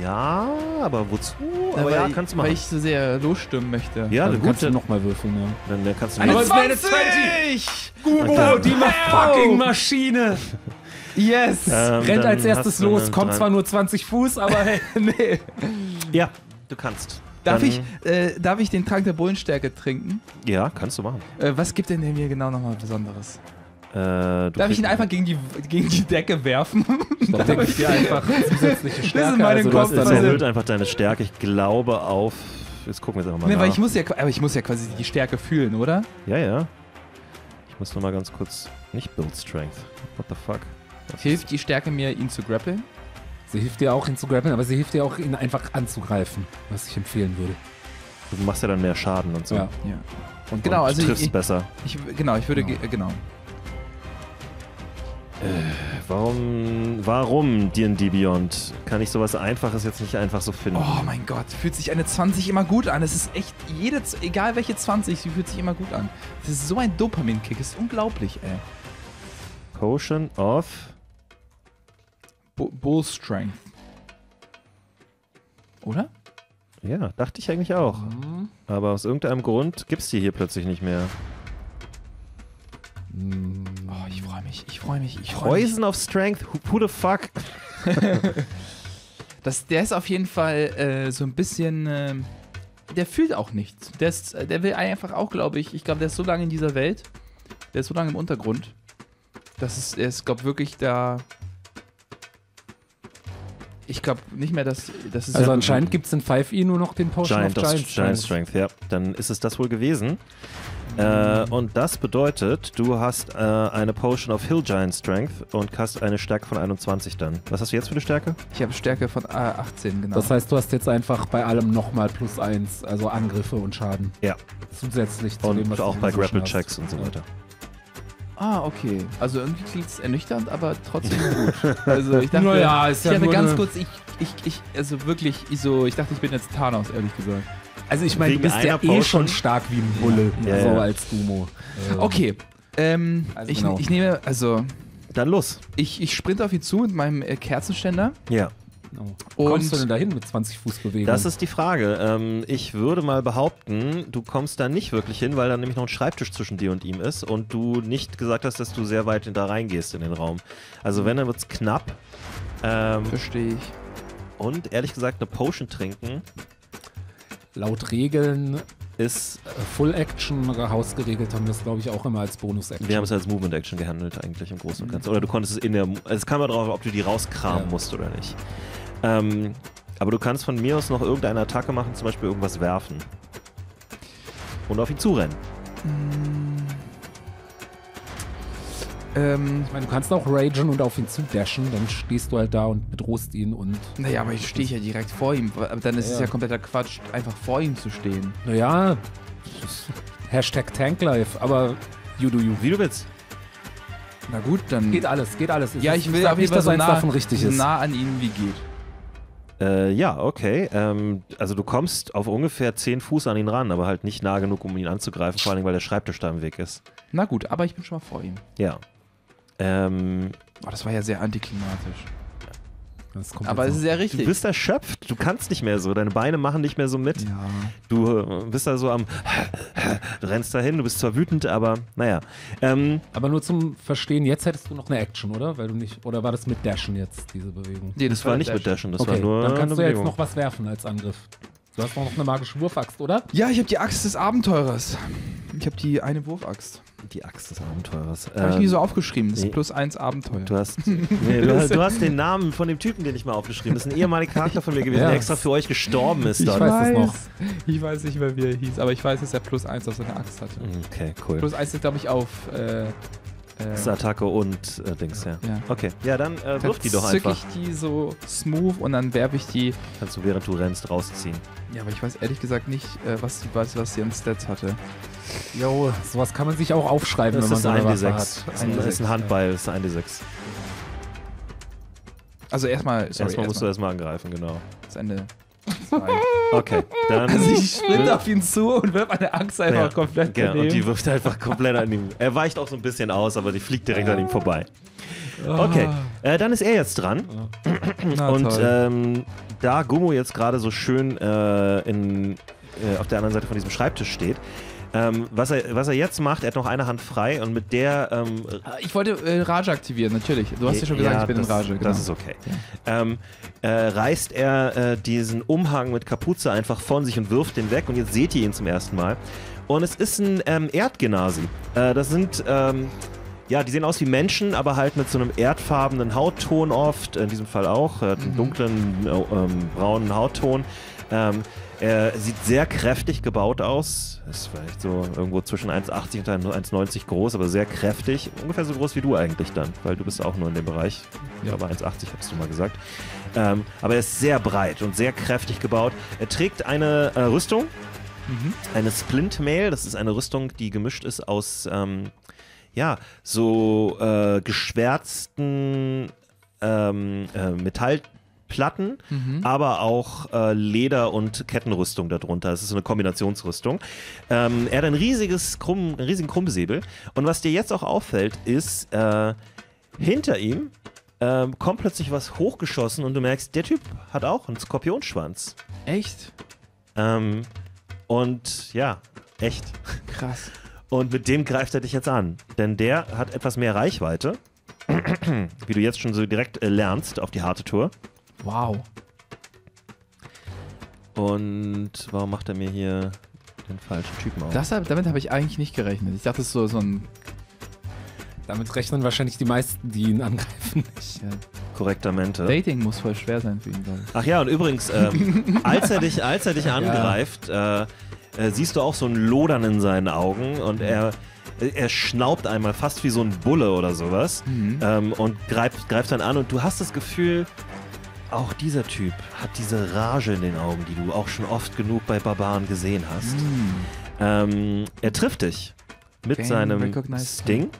Ja, aber wozu? Aber ja, kannst du machen. Weil ich so sehr losstimmen möchte. Ja, dann kannst du nochmal würfeln, ja. Dann kannst du eine 20! Gumo, die fucking Maschine! Yes! Rennt als erstes los, kommt zwar nur 20 Fuß, aber hey, nee. Ja, du kannst. Darf ich den Trank der Bullenstärke trinken? Ja, kannst du machen. Was gibt denn mir genau nochmal Besonderes? Darf ich ihn einfach gegen die Decke werfen? Dann denke ich dir einfach zusätzliche Stärke. Das erhöht einfach deine Stärke. Ich glaube auf... Jetzt gucken wir es einfach mal nach. Weil ich muss ja quasi die Stärke fühlen, oder? Ja, ja. Ich muss nochmal ganz kurz... Nicht Build Strength. What the fuck? Hilft die Stärke mir, ihn zu grappeln? Sie hilft dir auch, ihn zu grappeln, aber sie hilft dir auch, ihn einfach anzugreifen, was ich empfehlen würde. Du machst ja dann mehr Schaden und so. Ja, ja. Und genau, also triffst besser. Ich würde... Warum D&D Beyond? Kann ich sowas Einfaches jetzt nicht einfach so finden? Oh mein Gott, fühlt sich eine 20 immer gut an. Es ist echt, egal welche 20, sie fühlt sich immer gut an. Das ist so ein Dopamin-Kick, das ist unglaublich, ey. Potion of Bull Strength. Oder? Ja, dachte ich eigentlich auch. Mhm. Aber aus irgendeinem Grund gibt's die hier plötzlich nicht mehr. Oh, ich freue mich, ich freue mich, ich freue mich. Poison of Strength, who the fuck? Der ist auf jeden Fall so ein bisschen... der fühlt auch nichts. Der will einfach auch, glaube ich... Ich glaube, der ist so lange in dieser Welt. Der ist so lange im Untergrund. Er ist, glaube ich, wirklich da... Ich glaube nicht mehr, dass... Also anscheinend gibt es in 5e nur noch den Potion of Giant Strength. Ja, dann ist es das wohl gewesen. Und das bedeutet, du hast eine Potion of Hill Giant Strength und hast eine Stärke von 21 dann. Was hast du jetzt für eine Stärke? Ich habe Stärke von 18, genau. Das heißt, du hast jetzt einfach bei allem nochmal plus 1, also Angriffe und Schaden. Ja. Zusätzlich zu dem, was du auch bei Grapple-Checks und so weiter. Ah, okay. Also irgendwie klingt es ernüchternd, aber trotzdem gut. Also ich dachte, ich dachte, ich bin jetzt Thanos, ehrlich gesagt. Also ich meine, du bist ja eh schon stark wie ein Bulle, ja. So als Gumo. Okay, also ich nehme, also... Dann los. Ich sprinte auf ihn zu mit meinem Kerzenständer. Ja. Oh. Kommst du denn dahin mit 20 Fuß Bewegung? Das ist die Frage. Ich würde mal behaupten, du kommst da nicht wirklich hin, weil da nämlich noch ein Schreibtisch zwischen dir und ihm ist und du nicht gesagt hast, dass du sehr weit da reingehst in den Raum. Also wenn, dann wird's knapp. Verstehe ich. Und ehrlich gesagt, eine Potion trinken... Laut Regeln ist Full-Action hausgeregelt, haben wir es, glaube ich, auch immer als Bonus-Action. Wir haben es als Movement-Action gehandelt eigentlich im Großen und Ganzen. Oder du konntest es in der... Es kam ja drauf, ob du die rauskramen musst oder nicht. Aber du kannst von mir aus noch irgendeine Attacke machen, zum Beispiel irgendwas werfen. Und auf ihn zurennen. Ich meine, du kannst auch ragen und auf ihn zudashen, dann stehst du halt da und bedrohst ihn und... Naja, aber jetzt stehe ich ja direkt vor ihm, aber dann ist es ja kompletter Quatsch, einfach vor ihm zu stehen. Naja, #Tanklife, aber you do you. Wie du willst. Na gut, dann... Geht alles, geht alles. Ja, ich will aber nicht, dass eins davon richtig ist. Nah an ihm wie geht. Ja, okay. Also du kommst auf ungefähr 10 Fuß an ihn ran, aber halt nicht nah genug, um ihn anzugreifen, vor allem, weil der Schreibtisch da im Weg ist. Na gut, aber ich bin schon mal vor ihm. Ja. Oh, das war ja sehr antiklimatisch. Das kommt aber es ist ja richtig. Du bist erschöpft, du kannst nicht mehr so, deine Beine machen nicht mehr so mit. Ja. Du bist da so am... Du rennst da hin, du bist zwar wütend, aber naja. Aber nur zum Verstehen, jetzt hättest du noch eine Action, oder? Weil du nicht, oder war das mit Dashen jetzt, diese Bewegung? Nee, das war nicht mit Dashen, das war nur... Dann kannst du ja jetzt noch was werfen als Angriff. Du hast noch eine magische Wurfaxt, oder? Ja, ich habe die Axt des Abenteurers. Ich habe die eine Wurfaxt. Die Axt des Abenteurers. Habe ich nie so aufgeschrieben. Das ist +1 Abenteuer. Du hast den Namen von dem Typen, den ich mal aufgeschrieben. Das ist ein ehemaliger Charakter von mir gewesen, der extra für euch gestorben ist. Ich weiß nicht mehr, wie er hieß, aber ich weiß, dass er +1 auf seiner Axt hatte. Okay, cool. +1 sind, glaube ich, auf... das ist Attacke und Dings, ja. Okay, ja, dann wirf die doch einfach. Dann zück ich die so smooth und dann werfe ich die... Kannst du, während du rennst, rausziehen. Ja, aber ich weiß ehrlich gesagt nicht, was sie an Stats hatte. Jo, sowas kann man sich auch aufschreiben, wenn man so eine Waffe hat. Das ist ein Handball, das ist ein D6. Also erstmal musst du angreifen, genau. Das ist eine Nein. Okay, dann. Also ich sprinte auf ihn zu und wirf meine Axt einfach komplett daneben. Und die wirft einfach komplett an ihm. Er weicht auch so ein bisschen aus, aber die fliegt direkt an ihm vorbei. Okay, dann ist er jetzt dran. Na, und da Gumo jetzt gerade so schön auf der anderen Seite von diesem Schreibtisch steht, was er jetzt macht, er hat noch eine Hand frei und mit der... ich wollte Rage aktivieren, natürlich. Du hast ja schon gesagt, ich bin in Rage. Genau. Das ist okay. Ja. Reißt er diesen Umhang mit Kapuze einfach von sich und wirft den weg und jetzt seht ihr ihn zum ersten Mal. Und es ist ein Erdgenasi. Das sind... die sehen aus wie Menschen, aber halt mit so einem erdfarbenen Hautton oft, in diesem Fall auch, einen dunklen, braunen Hautton. Er sieht sehr kräftig gebaut aus, ist vielleicht so irgendwo zwischen 1,80 und 1,90 groß, aber sehr kräftig, ungefähr so groß wie du eigentlich dann, weil du bist auch nur in dem Bereich, aber 1,80 hast du mal gesagt. Aber er ist sehr breit und sehr kräftig gebaut. Er trägt eine Rüstung, eine Splintmail, das ist eine Rüstung, die gemischt ist aus... geschwärzten Metallplatten, aber auch Leder- und Kettenrüstung darunter. Das ist so eine Kombinationsrüstung. Er hat einen riesigen Krummsäbel. Und was dir jetzt auch auffällt, ist, hinter ihm kommt plötzlich was hochgeschossen und du merkst, der Typ hat auch einen Skorpionschwanz. Echt? Echt. Krass. Und mit dem greift er dich jetzt an, denn der hat etwas mehr Reichweite, wie du jetzt schon so direkt lernst auf die harte Tour. Wow. Und warum macht er mir hier den falschen Typen auf? Damit habe ich eigentlich nicht gerechnet. Ich dachte, es ist so ein... Damit rechnen wahrscheinlich die meisten, die ihn angreifen, nicht. Ja. Korrektamente. Dating muss voll schwer sein für ihn, glaube ich. Ach ja, und übrigens, als er dich angreift... siehst du auch so ein Lodern in seinen Augen und er schnaubt einmal fast wie so ein Bulle oder sowas und greift dann an und du hast das Gefühl, auch dieser Typ hat diese Rage in den Augen, die du auch schon oft genug bei Barbaren gesehen hast. Er trifft dich mit seinem Sting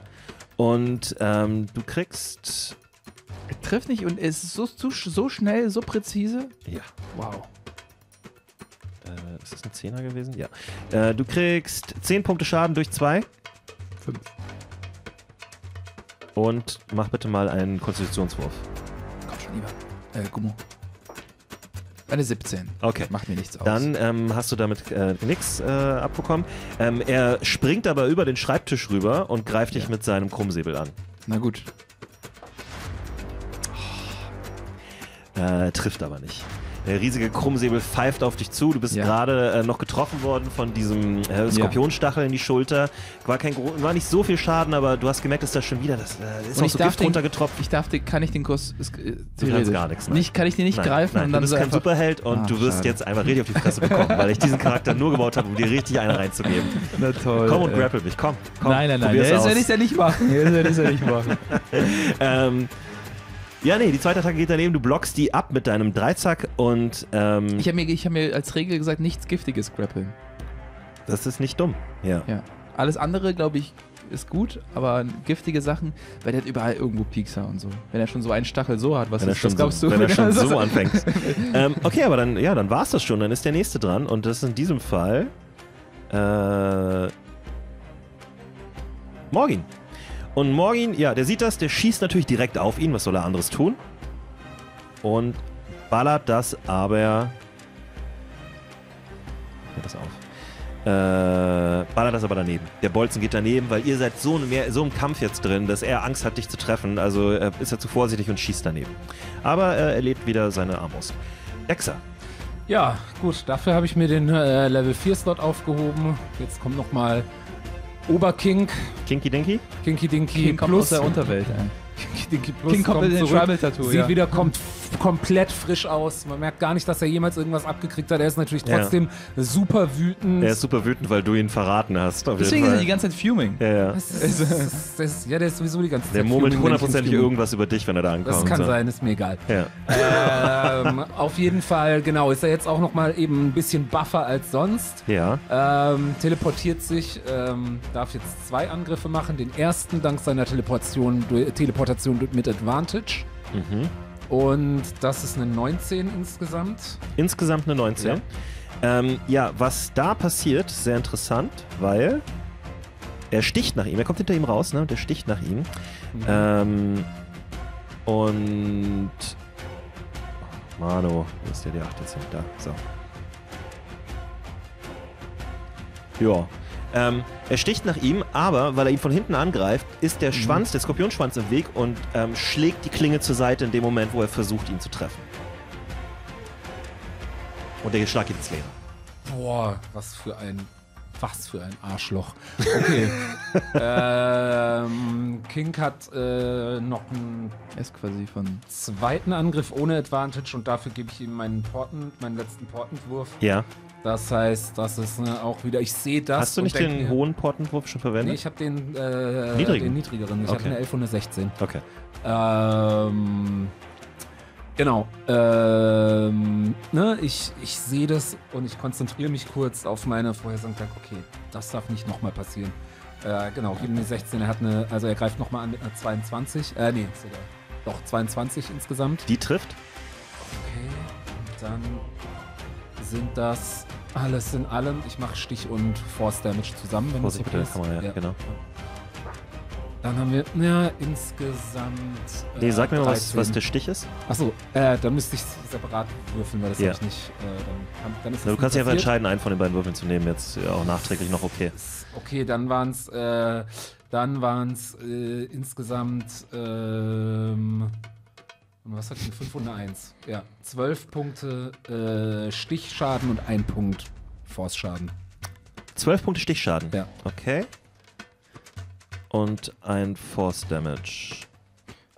und du kriegst... Er trifft nicht und ist so schnell, so präzise? Ja. Wow. Ist das ein 10er gewesen? Ja. Du kriegst 10 Punkte Schaden durch 2. 5. Und mach bitte mal einen Konstitutionswurf. Komm schon, lieber. Gummo. Eine 17. Okay. Macht mir nichts aus. Dann hast du damit nichts abbekommen. Er springt aber über den Schreibtisch rüber und greift dich mit seinem Krummsäbel an. Na gut. Trifft aber nicht. Der riesige Krummsäbel pfeift auf dich zu. Du bist gerade noch getroffen worden von diesem Skorpionstachel in die Schulter. War nicht so viel Schaden, aber du hast gemerkt, dass da schon wieder das ist auch so Gift runtergetropft. Kann ich den Kurs... Du kannst gar nichts. Kann ich den nicht greifen? Nein, und dann du bist kein Superheld und du wirst jetzt einfach richtig auf die Fresse bekommen, weil ich diesen Charakter nur gebaut habe, um dir richtig eine reinzugeben. Na toll. Komm und grapple mich, komm. Nein. Das werde ich ja nicht machen. Ja, nee, die zweite Attacke geht daneben, du blockst die ab mit deinem Dreizack und Ich hab mir als Regel gesagt, nichts Giftiges grappeln. Das ist nicht dumm, ja. Alles andere, glaube ich, ist gut, aber giftige Sachen, weil der hat überall irgendwo Piekser und so. Wenn er schon so einen Stachel so hat, wenn er schon so anfängt. Okay, aber dann war's das schon, dann ist der nächste dran und das ist in diesem Fall Morgin. Und Morgin, der sieht das, der schießt natürlich direkt auf ihn, was soll er anderes tun? Und ballert das aber... Pass auf. Ballert das aber daneben. Der Bolzen geht daneben, weil ihr seid so im Kampf jetzt drin, dass er Angst hat, dich zu treffen. Also ist er zu vorsichtig und schießt daneben. Aber er lebt wieder seine Armbrust. Dexa. Ja, gut, dafür habe ich mir den Level 4 Slot aufgehoben. Jetzt kommt nochmal... Oberking. Kinky Dinky? Kinky Dinky King kommt aus der Unterwelt. Kinky Dinky Plus King kommt in den Tribal-Tattoo. Sieht wieder komplett frisch aus. Man merkt gar nicht, dass er jemals irgendwas abgekriegt hat. Er ist natürlich trotzdem super wütend. Er ist super wütend, weil du ihn verraten hast. Deswegen ist er die ganze Zeit fuming. Ja, der ist sowieso die ganze Zeit. Der murmelt hundertprozentig irgendwas über dich, wenn er da ankommt. Das kann sein, ist mir egal. Ja. Auf jeden Fall, genau, ist er jetzt auch nochmal eben ein bisschen buffer als sonst. Ja. Teleportiert sich, darf jetzt 2 Angriffe machen. Den ersten dank seiner Teleportation mit Advantage. Und das ist eine 19 insgesamt. Insgesamt eine 19. Ja. Ja, was da passiert, sehr interessant, weil er sticht nach ihm. Er kommt hinter ihm raus, ne? Der sticht nach ihm. Mhm. Und Mano, wo ist der? Der 18. Da, so. Ja. Er sticht nach ihm, aber weil er ihn von hinten angreift, ist der Schwanz, der Skorpionschwanz im Weg und schlägt die Klinge zur Seite in dem Moment, wo er versucht, ihn zu treffen. Und der Schlag geht ins Leere. Boah, was für ein Arschloch. Okay. King hat noch einen zweiten Angriff ohne Advantage und dafür gebe ich ihm meinen letzten Portentwurf. Ja. Das heißt, das ist auch wieder, ich sehe das. Hast du nicht den hohen Portentwurf schon verwendet? Nee, ich habe den, den niedrigeren. Ich habe eine 11 und eine 16. Okay. Genau. Ne, ich sehe das und ich konzentriere mich kurz auf meine Vorhersage. Okay, das darf nicht nochmal passieren. Genau, gib mir 16. Er hat eine, also er greift nochmal an mit einer 22. Nee, sogar. Doch, 22 insgesamt. Die trifft. Okay, und dann sind das alles in allem. Ich mache Stich und Force Damage zusammen, wenn das okay ist. Kamera, ja, genau. Dann haben wir, ja, insgesamt. Nee, sag mir mal, was der Stich ist. Achso, dann müsste ich separat würfeln, weil das ja. Hab ich nicht. Dann ist du kannst dich einfach entscheiden, einen von den beiden Würfeln zu nehmen, jetzt auch nachträglich noch okay. Okay, dann waren es insgesamt. Und was hat die 5 und eine 1? Ja, 12 Punkte Stichschaden und 1 Punkt Force-Schaden. 12 Punkte Stichschaden? Ja. Okay. Und ein Force-Damage.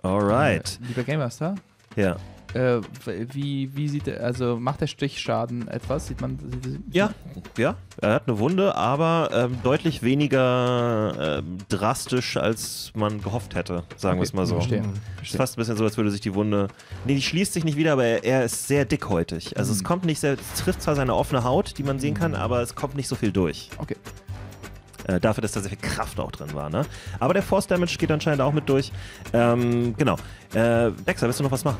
Alright. Lieber Gamerstar? Ja. Wie sieht er, also macht der Stichschaden etwas? Sieht man? Ja, ja. Er hat eine Wunde, aber deutlich weniger drastisch, als man gehofft hätte, sagen wir es mal so. Verstehe. Ist fast ein bisschen so, als würde sich die Wunde. Nee, die schließt sich nicht wieder, aber er ist sehr dickhäutig. Also es kommt nicht sehr. Es trifft zwar seine offene Haut, die man sehen kann, aber es kommt nicht so viel durch. Okay. Dafür, dass da sehr viel Kraft auch drin war, ne? Aber der Force Damage geht anscheinend auch mit durch. Genau. Dexa, willst du noch was machen?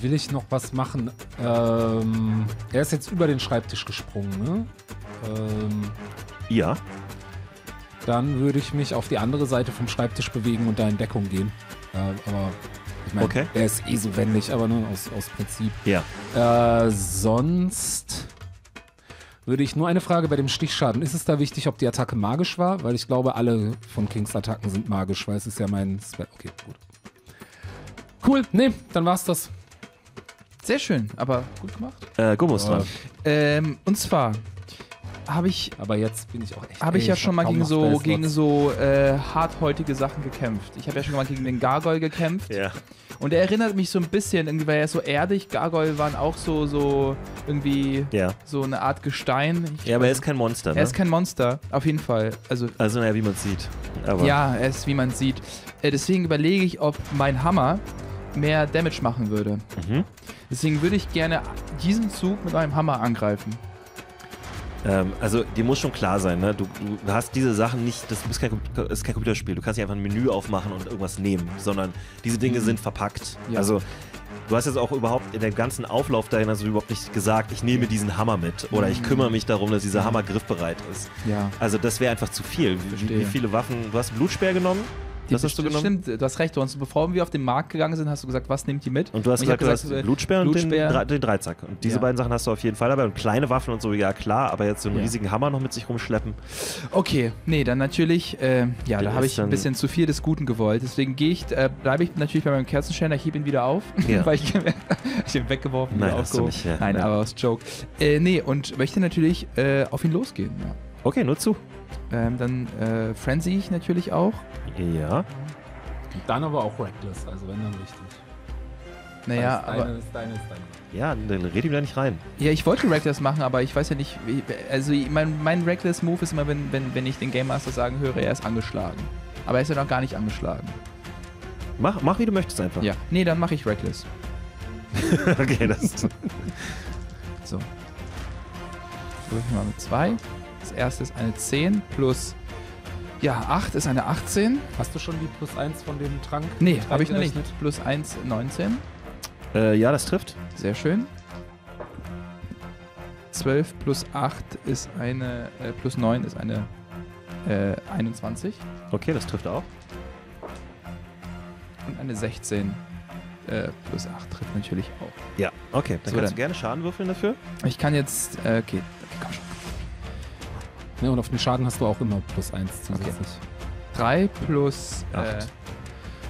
Will ich noch was machen? Er ist jetzt über den Schreibtisch gesprungen, ne? Ja. Dann würde ich mich auf die andere Seite vom Schreibtisch bewegen und da in Deckung gehen. Aber ich meine, er ist eh so wendig, aber nur aus Prinzip. Ja. Sonst würde ich nur eine Frage bei dem Stichschaden. Ist es da wichtig, ob die Attacke magisch war? Weil ich glaube, alle von Kings Attacken sind magisch, weil es ist ja mein... Okay, gut. Cool, nee, dann war's das. Sehr schön, aber gut gemacht. Gumo ist dran. Und zwar habe ich... Aber jetzt bin ich auch echt... Habe ich ja schon mal gegen so harthäutige Sachen gekämpft. Ich habe ja schon mal gegen den Gargoyle gekämpft. Ja. Und er erinnert mich so ein bisschen, irgendwie, weil er ist so erdig, Gargoyle waren auch so irgendwie so eine Art Gestein. Ja, aber er ist kein Monster, ne? Er ist kein Monster, auf jeden Fall. Also naja, wie man sieht. Aber ja, er ist, wie man sieht. Deswegen überlege ich, ob mein Hammer mehr Damage machen würde. Mhm. Deswegen würde ich gerne diesen Zug mit meinem Hammer angreifen. Also dir muss schon klar sein, ne? Du hast diese Sachen nicht, das ist kein Computerspiel, du kannst nicht einfach ein Menü aufmachen und irgendwas nehmen, sondern diese Dinge sind verpackt. Ja. Also du hast jetzt auch überhaupt in dem ganzen Auflauf dahin hast du überhaupt nicht gesagt, ich nehme diesen Hammer mit oder ich kümmere mich darum, dass dieser Hammer griffbereit ist. Ja. Also das wäre einfach zu viel. Wie viele Waffen, du hast einen Blutspeer genommen? Das hast du genommen? Stimmt, du hast recht. Und bevor wir auf den Markt gegangen sind, hast du gesagt, was nehmt ihr mit? Und du hast gesagt, Blutspeer und den Dreizack. Und diese beiden Sachen hast du auf jeden Fall dabei. Und kleine Waffen und so, ja klar, aber jetzt so einen riesigen Hammer noch mit sich rumschleppen. Okay, nee, dann natürlich, ja, da habe ich ein bisschen zu viel des Guten gewollt. Deswegen bleibe ich natürlich bei meinem Kerzenständer, ich hebe ihn wieder auf, weil ich ihn weggeworfen habe. Ja. Nein, aber aus Joke. Nee, und möchte natürlich auf ihn losgehen. Ja. Okay, nur zu. Dann frenzy ich natürlich auch. Ja. Dann aber auch reckless, also wenn dann richtig. Naja, aber... Ist deine. Ja, dann red ihm da nicht rein. Ja, ich wollte reckless machen, aber ich weiß ja nicht... Also mein reckless Move ist immer, wenn ich den Game Master sagen höre, er ist angeschlagen. Aber er ist ja noch gar nicht angeschlagen. Mach wie du möchtest einfach. Ja, nee, dann mache ich reckless. Okay, das... So. Würfel mal mit 2. Das erste ist eine 10 plus Ja, 8 ist eine 18. Hast du schon die plus 1 von dem Trank? Nee, habe ich noch nicht. Plus 1, 19. Ja, das trifft. Sehr schön. 12 plus 8 ist eine, plus 9 ist eine 21. Okay, das trifft auch. Und eine 16 plus 8 trifft natürlich auch. Ja, okay. Dann so, kannst du gerne Schaden würfeln dafür. Ich kann jetzt, okay, komm schon. Ne, und auf den Schaden hast du auch immer plus 1 zusätzlich. Okay. 3 plus 8.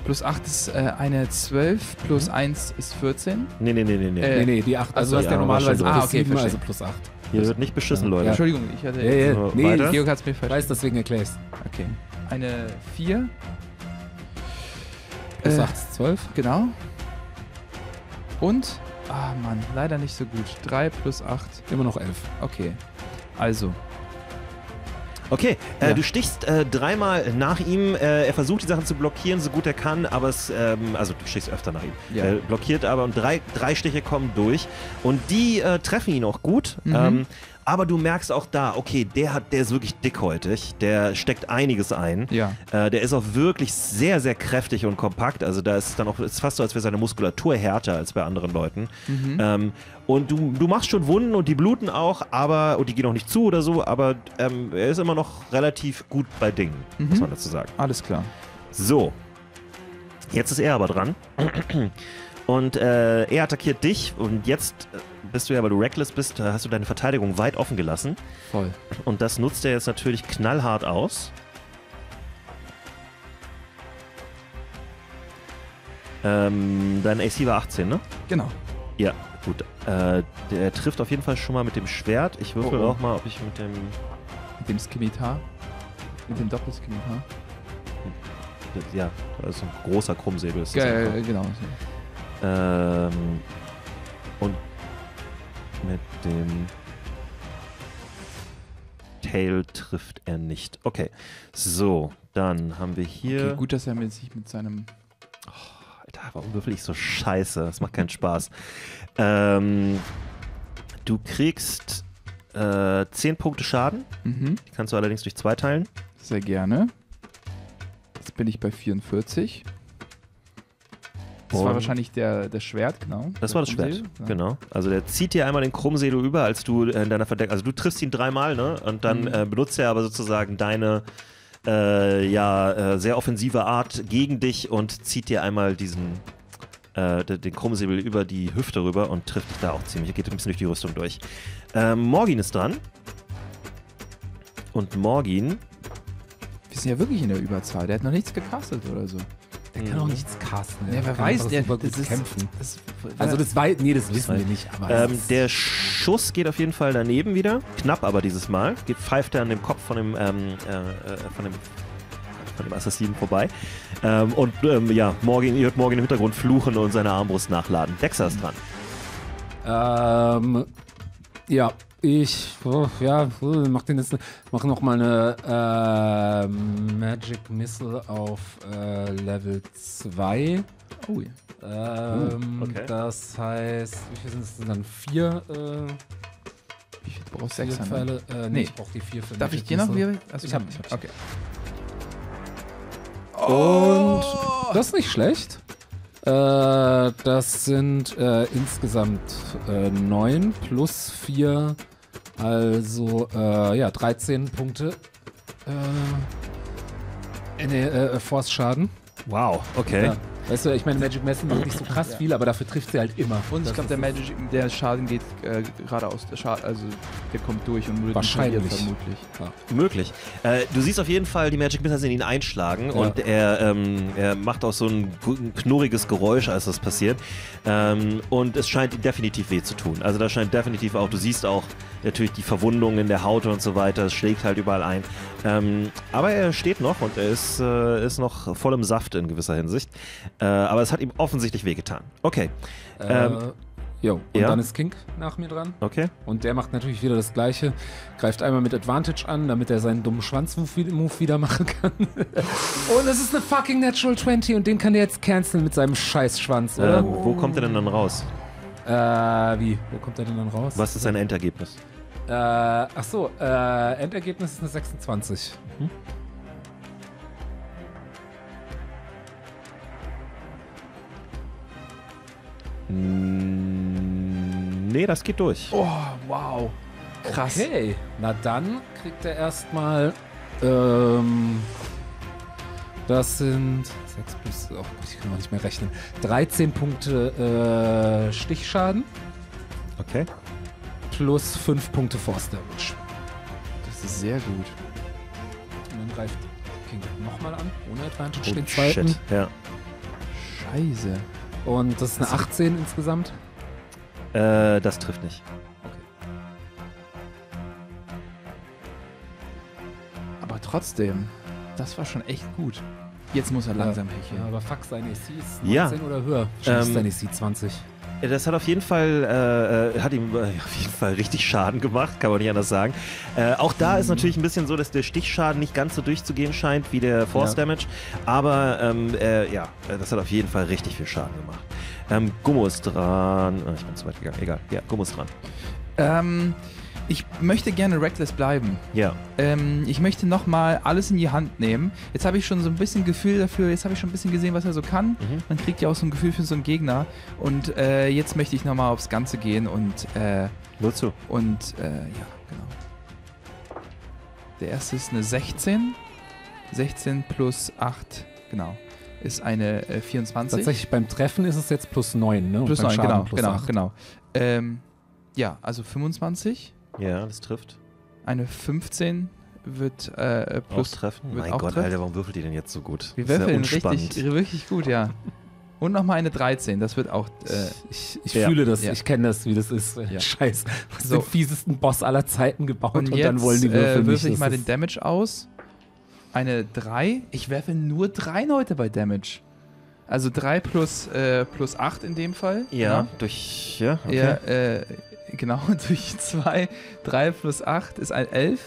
Plus 8 ist eine 12, plus 1 ist 14. Nee, die 8. Also, du hast ja normalerweise plus 7, also plus 8. Hier wird nicht beschissen, Leute. Ja. Entschuldigung, ich hatte... Nee, Georg hat es mir falsch. Ich weiß, deswegen erklär ich's. Okay. Eine 4. Plus 8 ist 12. Genau. Und... Ah, Mann, leider nicht so gut. 3 plus 8. Immer noch 11. Okay. Also... Okay, ja. Du stichst dreimal nach ihm, er versucht die Sachen zu blockieren, so gut er kann, aber es, also du stichst öfter nach ihm, ja. Blockiert aber und drei Stiche kommen durch und die treffen ihn auch gut, aber du merkst auch da, okay, der ist wirklich dickhäutig, der steckt einiges ein, ja. Der ist auch wirklich sehr, sehr kräftig und kompakt, also da ist dann auch, ist fast so, als wäre seine Muskulatur härter als bei anderen Leuten. Und du machst schon Wunden und die bluten auch, aber, und die gehen auch nicht zu oder so, aber er ist immer noch relativ gut bei Dingen, muss man dazu sagen. Alles klar. So. Jetzt ist er aber dran. Und er attackiert dich und jetzt bist du ja, weil du reckless bist, hast du deine Verteidigung weit offen gelassen. Voll. Und das nutzt er jetzt natürlich knallhart aus. Dein AC war 18, ne? Genau. Ja. Gut, der trifft auf jeden Fall schon mal mit dem Schwert. Ich würfel auch mal, ob ich mit dem... Mit dem Skimitar? Mit dem Doppelskimitar? Ja, das ist ein großer Krummsäbel. Ist genau. Und mit dem... Tail trifft er nicht. Okay, so, dann haben wir hier... Okay, gut, dass er sich mit seinem... Alter, warum würfel ich so scheiße? Das macht keinen Spaß. Du kriegst 10 Punkte Schaden. Die kannst du allerdings durch 2 teilen. Sehr gerne. Jetzt bin ich bei 44. Das war wahrscheinlich der Schwert, genau. Das war das Schwert, genau. Also der zieht dir einmal den Krummsäbel über, als du in deiner Verdeckung... Also du triffst ihn dreimal, ne? Und dann benutzt er aber sozusagen deine... sehr offensive Art gegen dich und zieht dir einmal diesen den Krummsäbel über die Hüfte rüber und trifft dich da auch ziemlich. Er geht ein bisschen durch die Rüstung durch. Morgin ist dran. Und Morgin... Wir sind ja wirklich in der Überzahl. Der hat noch nichts gecastet oder so. Der kann auch nichts casten. Ja, wer weiß, der super gut kämpfen. Also das weiß... Nee, das wissen wir nicht. Aber der Schuss geht auf jeden Fall daneben wieder. Knapp aber dieses Mal. Pfeift er an dem Kopf von dem Assassinen vorbei. Morgin, ihr hört Morgin im Hintergrund fluchen und seine Armbrust nachladen. Dexa ist dran. Ich mach noch mal eine Magic Missile auf Level 2. Oh ja. Okay. Das heißt, wie viel sind es dann? 4? Wie viel brauchst du? 6 Pfeile? Nee, ich brauch die 4 für Magic Missile. Darf ich dir noch? Ich hab. Okay. Und das ist nicht schlecht. Das sind insgesamt 9 plus 4, also 13 Punkte Force-Schaden. Wow, okay. Ja. Weißt du, ich meine, Magic Messen macht nicht so krass viel, aber dafür trifft sie halt immer. Und ich glaube, der Schaden geht geradeaus, also der kommt durch und wird wahrscheinlich vermutlich. Ja. Möglich. Du siehst auf jeden Fall, die Magic Missiles in ihn einschlagen und er macht auch so ein knurriges Geräusch, als das passiert. Und es scheint ihm definitiv weh zu tun. Also da scheint definitiv auch, du siehst auch natürlich die Verwundungen in der Haut und so weiter, es schlägt halt überall ein. Aber er steht noch und er ist noch voll im Saft in gewisser Hinsicht. Aber es hat ihm offensichtlich wehgetan. Okay. Dann ist King nach mir dran. Okay. Und der macht natürlich wieder das Gleiche. Greift einmal mit Advantage an, damit er seinen dummen Schwanz-Move wieder machen kann. Und es ist eine fucking Natural 20 und den kann der jetzt canceln mit seinem Scheißschwanz, oder? Wo kommt er denn dann raus? Wo kommt er denn dann raus? Was ist sein Endergebnis? Endergebnis ist eine 26. Nee, das geht durch. Oh, wow. Krass. Okay, na dann kriegt er erstmal. Das sind 6 plus. Oh, ich kann auch nicht mehr rechnen. 13 Punkte Stichschaden. Okay. Plus 5 Punkte Force Damage. Das ist sehr gut. Und dann greift King nochmal an. Ohne Advantage den zweiten. Shit. Ja. Scheiße. Und das ist eine 18 insgesamt? Das trifft nicht. Okay. Aber trotzdem, das war schon echt gut. Jetzt muss er langsam hecheln. Aber fuck, seine AC ist 19 oder höher. Seine AC 20. Das hat auf jeden Fall, hat ihm auf jeden Fall richtig Schaden gemacht, kann man nicht anders sagen. Auch da ist natürlich ein bisschen so, dass der Stichschaden nicht ganz so durchzugehen scheint wie der Force Damage. Aber ja, das hat auf jeden Fall richtig viel Schaden gemacht. Gummo ist dran. Ich bin zu weit gegangen, egal. Ja, Gummo ist dran. Ich möchte gerne reckless bleiben. Ja. Ich möchte nochmal alles in die Hand nehmen. Jetzt habe ich schon so ein bisschen Gefühl dafür, jetzt habe ich schon ein bisschen gesehen, was er so kann. Man kriegt ja auch so ein Gefühl für so einen Gegner. Und jetzt möchte ich nochmal aufs Ganze gehen und... Wozu? Und, ja, genau. Der erste ist eine 16. 16 plus 8, genau, ist eine 24. Tatsächlich beim Treffen ist es jetzt plus 9, ne? Plus 9, genau, plus genau. Ja, also 25. Ja, das trifft. Eine 15 wird plus... Auch treffen? Mein Gott, Alter, warum würfelt ihr denn jetzt so gut? Wir würfeln richtig gut, ja. Und nochmal eine 13, das wird auch... ich fühle das, ich kenne das, wie das ist. Ja. Scheiße, was so. Den fiesesten Boss aller Zeiten gebaut und jetzt, dann wollen die Würfel nicht. Ich mal den Damage aus. Eine 3. Ich werfe nur 3 heute bei Damage. Also 3 plus 8 in dem Fall. Ja, ja. Durch... Ja, okay. Ja, genau, durch 2, 3 plus 8 ist ein 11.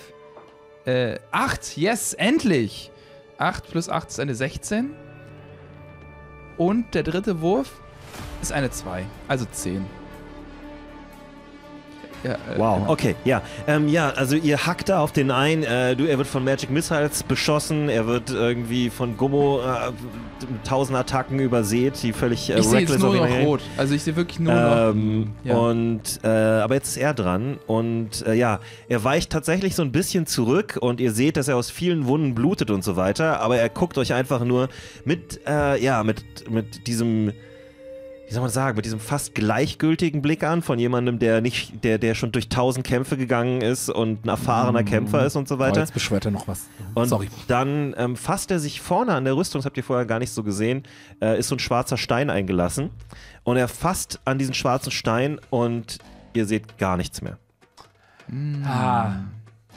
8, yes, endlich! 8 plus 8 ist eine 16. Und der dritte Wurf ist eine 2, also 10. Ja, wow, genau. Okay, ja. Ja, also ihr hackt da auf den einen, er wird von Magic Missiles beschossen, er wird irgendwie von Gummo 1000 Attacken übersät, die völlig reckless sind. Ich sehe nur noch rot, also ich sehe wirklich nur noch... Ja. Und, aber jetzt ist er dran und ja, er weicht tatsächlich so ein bisschen zurück und ihr seht, dass er aus vielen Wunden blutet und so weiter, aber er guckt euch einfach nur mit, ja, mit diesem... Wie soll man sagen, mit diesem fast gleichgültigen Blick an von jemandem, der nicht, der schon durch 1000 Kämpfe gegangen ist und ein erfahrener Kämpfer ist und so weiter. Oh, jetzt beschwert er noch was. Und sorry. Dann fasst er sich vorne an der Rüstung, das habt ihr vorher gar nicht so gesehen, ist so ein schwarzer Stein eingelassen und er fasst an diesen schwarzen Stein und ihr seht gar nichts mehr.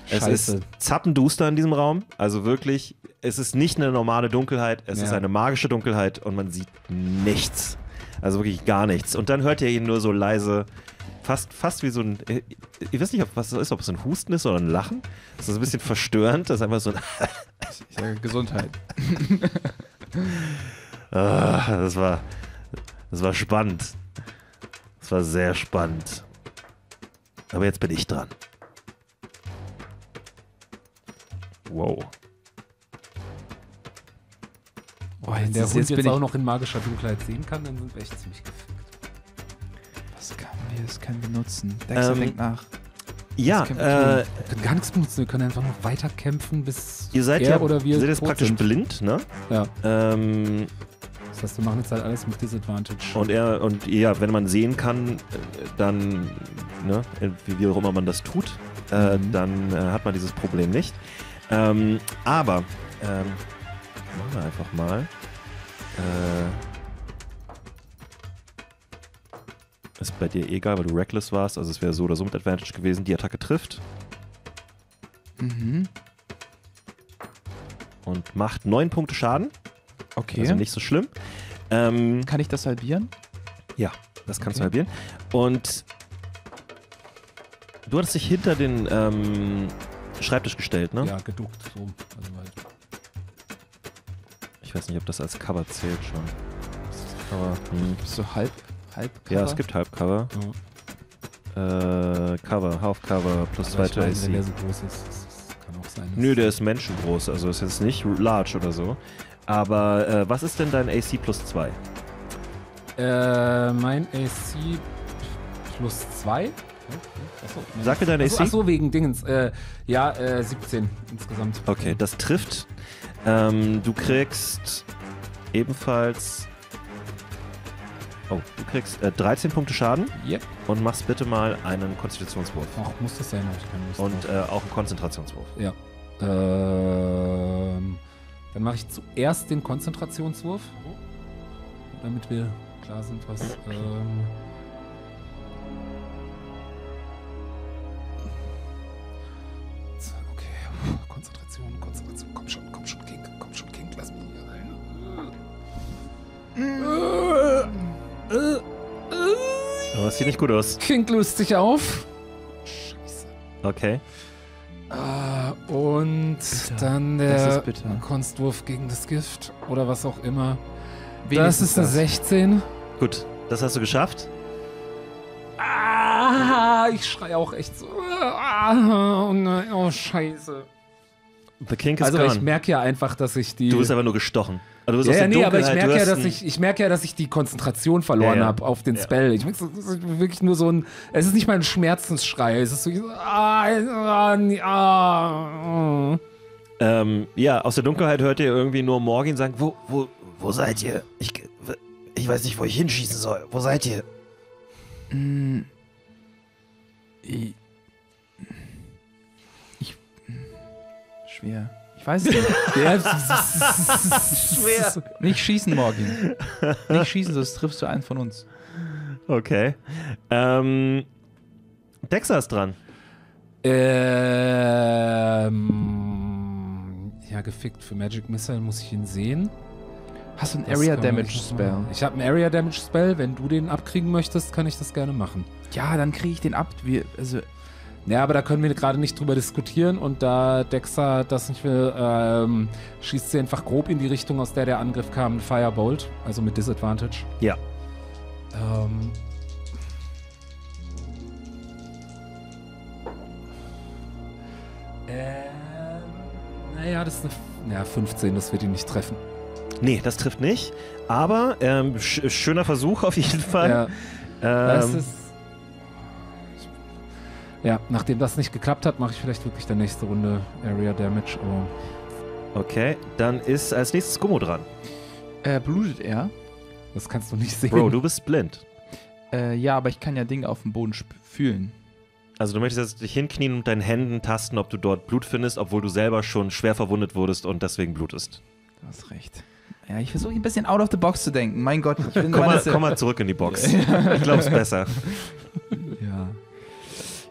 Es ist zappenduster in diesem Raum, also wirklich, es ist nicht eine normale Dunkelheit, es ist eine magische Dunkelheit und man sieht nichts. Also wirklich gar nichts. Und dann hört ihr ihn nur so leise, fast wie so ein, ich weiß nicht, ob was das ist, ob es ein Husten ist oder ein Lachen. Das ist ein bisschen verstörend, das ist einfach so ein Ich sage Gesundheit. Das war spannend. Das war sehr spannend. Aber jetzt bin ich dran. Wow. Oh, wenn der Hund jetzt auch noch in magischer Dunkelheit sehen kann, dann sind wir echt ziemlich gefickt. Das können wir nutzen. Dexter denkt nach. Ja, wir können gar nichts benutzen. Wir können einfach noch weiter kämpfen, bis ihr seid ihr seid jetzt praktisch blind, ne? Ja. Das heißt, wir machen jetzt halt alles mit Disadvantage. Und ja, wenn man sehen kann, dann, ne, wie auch immer man das tut, dann hat man dieses Problem nicht. Aber, machen wir einfach mal. Ist bei dir egal, weil du reckless warst. Also es wäre so oder so mit Advantage gewesen. Die Attacke trifft. Und macht 9 Punkte Schaden. Okay. Also nicht so schlimm. Kann ich das halbieren? Ja, das kannst du halbieren. Und du hattest dich hinter den Schreibtisch gestellt, ne? Ja, geduckt. So. Also halt. Ich weiß nicht, ob das als Cover zählt schon. Aber, so halb Cover? Ja, es gibt Halbcover. Ja. Cover, Half-Cover, plus 2 AC. Wenn der so groß ist, das kann auch sein. Nö, der ist menschengroß, also ist jetzt nicht large oder so. Aber was ist denn dein AC plus 2? Mein AC plus 2. Achso, sag mir deine AC. Achso, wegen Dingens. 17 insgesamt. Okay, das trifft. Du kriegst ebenfalls... Oh, du kriegst 13 Punkte Schaden. Yep. Und machst bitte mal einen Konstitutionswurf. Ach, muss das sein? Ich kann Lust und auch einen Konzentrationswurf. Ja. Dann mache ich zuerst den Konzentrationswurf. Damit wir klar sind, was... Okay, Konzentration. Komm schon, King. Lass mich hier rein. Aber es sieht nicht gut aus. King löst sich auf. Scheiße. Okay. Und bitter. Dann der Konstwurf gegen das Gift oder was auch immer. Wenigstens das ist eine 16. Gut, das hast du geschafft. Ah, ich schreie auch echt so. Ah, oh nein, oh Scheiße. The King is also gone. Ich merke ja einfach, dass ich die... Du bist aber nur gestochen. Also, du bist aber ich merke ja, dass ich merke ja, dass ich die Konzentration verloren habe auf den Spell. Ich merke, das ist wirklich nur so ein... Es ist nicht mal ein Schmerzensschrei. Es ist so... Ja, aus der Dunkelheit hört ihr irgendwie nur Morgin sagen, wo seid ihr? Ich weiß nicht, wo ich hinschießen soll. Wo seid ihr? Schwer. Ich weiß es nicht. Schwer. Nicht schießen, Morgin. Nicht schießen, sonst triffst du einen von uns. Okay. Dexa ist dran. Ja, gefickt. Für Magic Missile muss ich ihn sehen. Hast du einen Area-Damage-Spell? Ich habe einen Area-Damage-Spell. Wenn du den abkriegen möchtest, kann ich das gerne machen. Ja, dann kriege ich den ab. Ja, aber da können wir gerade nicht drüber diskutieren und da Dexa das nicht will, schießt sie einfach grob in die Richtung, aus der Angriff kam, ein Firebolt, also mit Disadvantage. Ja. Naja, das ist eine 15, das wird ihn nicht treffen. Nee, das trifft nicht, aber schöner Versuch auf jeden Fall. Ja. Das ist ja, nachdem das nicht geklappt hat, mache ich vielleicht wirklich der nächste Runde Area Damage. Oh. Okay, dann ist als nächstes Gummo dran. Blutet er? Das kannst du nicht sehen. Bro, du bist blind. Ja, aber ich kann ja Dinge auf dem Boden fühlen. Also du möchtest jetzt dich hinknien und mit deinen Händen tasten, ob du dort Blut findest, obwohl du selber schon schwer verwundet wurdest und deswegen blutest. Du hast recht. Ja, ich versuche ein bisschen out of the box zu denken. Mein Gott. Ich bin komm mal zurück in die Box. Ich glaube, es besser. Ja.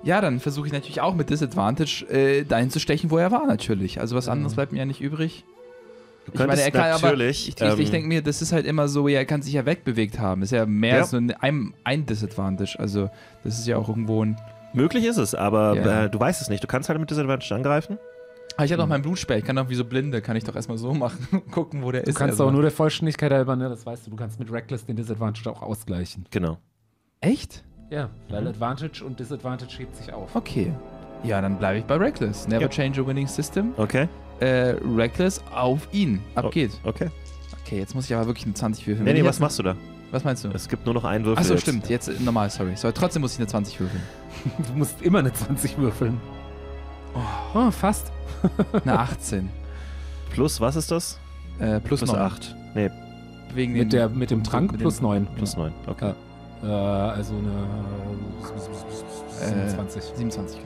Ja, dann versuche ich natürlich auch mit Disadvantage dahin zu stechen, wo er war natürlich. Also was anderes bleibt mir ja nicht übrig. Du könntest ich meine, er kann natürlich... Aber ich denke mir, das ist halt immer so, er kann sich ja wegbewegt haben. Das ist ja mehr als nur ein Disadvantage. Also das ist ja auch irgendwo ein... Möglich ist es, aber du weißt es nicht. Du kannst halt mit Disadvantage angreifen. Ich habe doch meinen Blutsperr, ich kann doch wie so Blinde, kann ich doch erstmal so machen, gucken, wo der ist. Du kannst auch nur der Vollständigkeit halber, ne, das weißt du, du kannst mit Reckless den Disadvantage auch ausgleichen. Genau. Echt? Ja, weil Advantage und Disadvantage hebt sich auf. Okay. Ja, dann bleibe ich bei Reckless. Never change a winning system. Okay. Reckless auf ihn. Ab geht's. Okay. Okay, jetzt muss ich aber wirklich eine 20 würfeln. Nee, was machst du da? Was meinst du? Es gibt nur noch einen Würfel. Achso, stimmt. Jetzt normal, sorry. So, trotzdem muss ich eine 20 würfeln. Du musst immer eine 20 würfeln. Oh, fast. Eine 18. Plus, was ist das? Plus 9. 8. Nee. Wegen mit dem Trank plus 9. Plus 9, okay. Ja. Also eine 27. 27,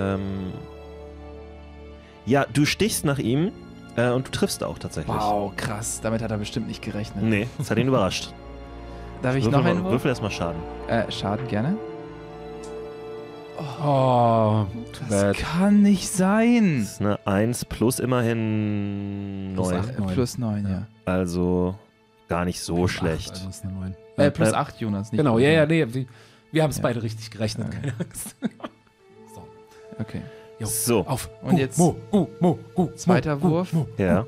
genau. Ja, du stichst nach ihm und du triffst auch tatsächlich. Wow, krass. Damit hat er bestimmt nicht gerechnet. Nee, das hat ihn überrascht. Darf ich noch einen Wurf? Würfel erstmal Schaden. Schaden, gerne. Oh, das kann nicht sein. Das ist eine 1 plus immerhin 9. Plus 8, 9. Plus 9, ja. Also gar nicht so plus schlecht. 8, also ist eine 9. Plus 8, Jonas. Nicht genau, nee, wir haben es beide richtig gerechnet, keine Angst. So. Okay. Jo, so. Auf. Und jetzt. Zweiter Wurf. Ja.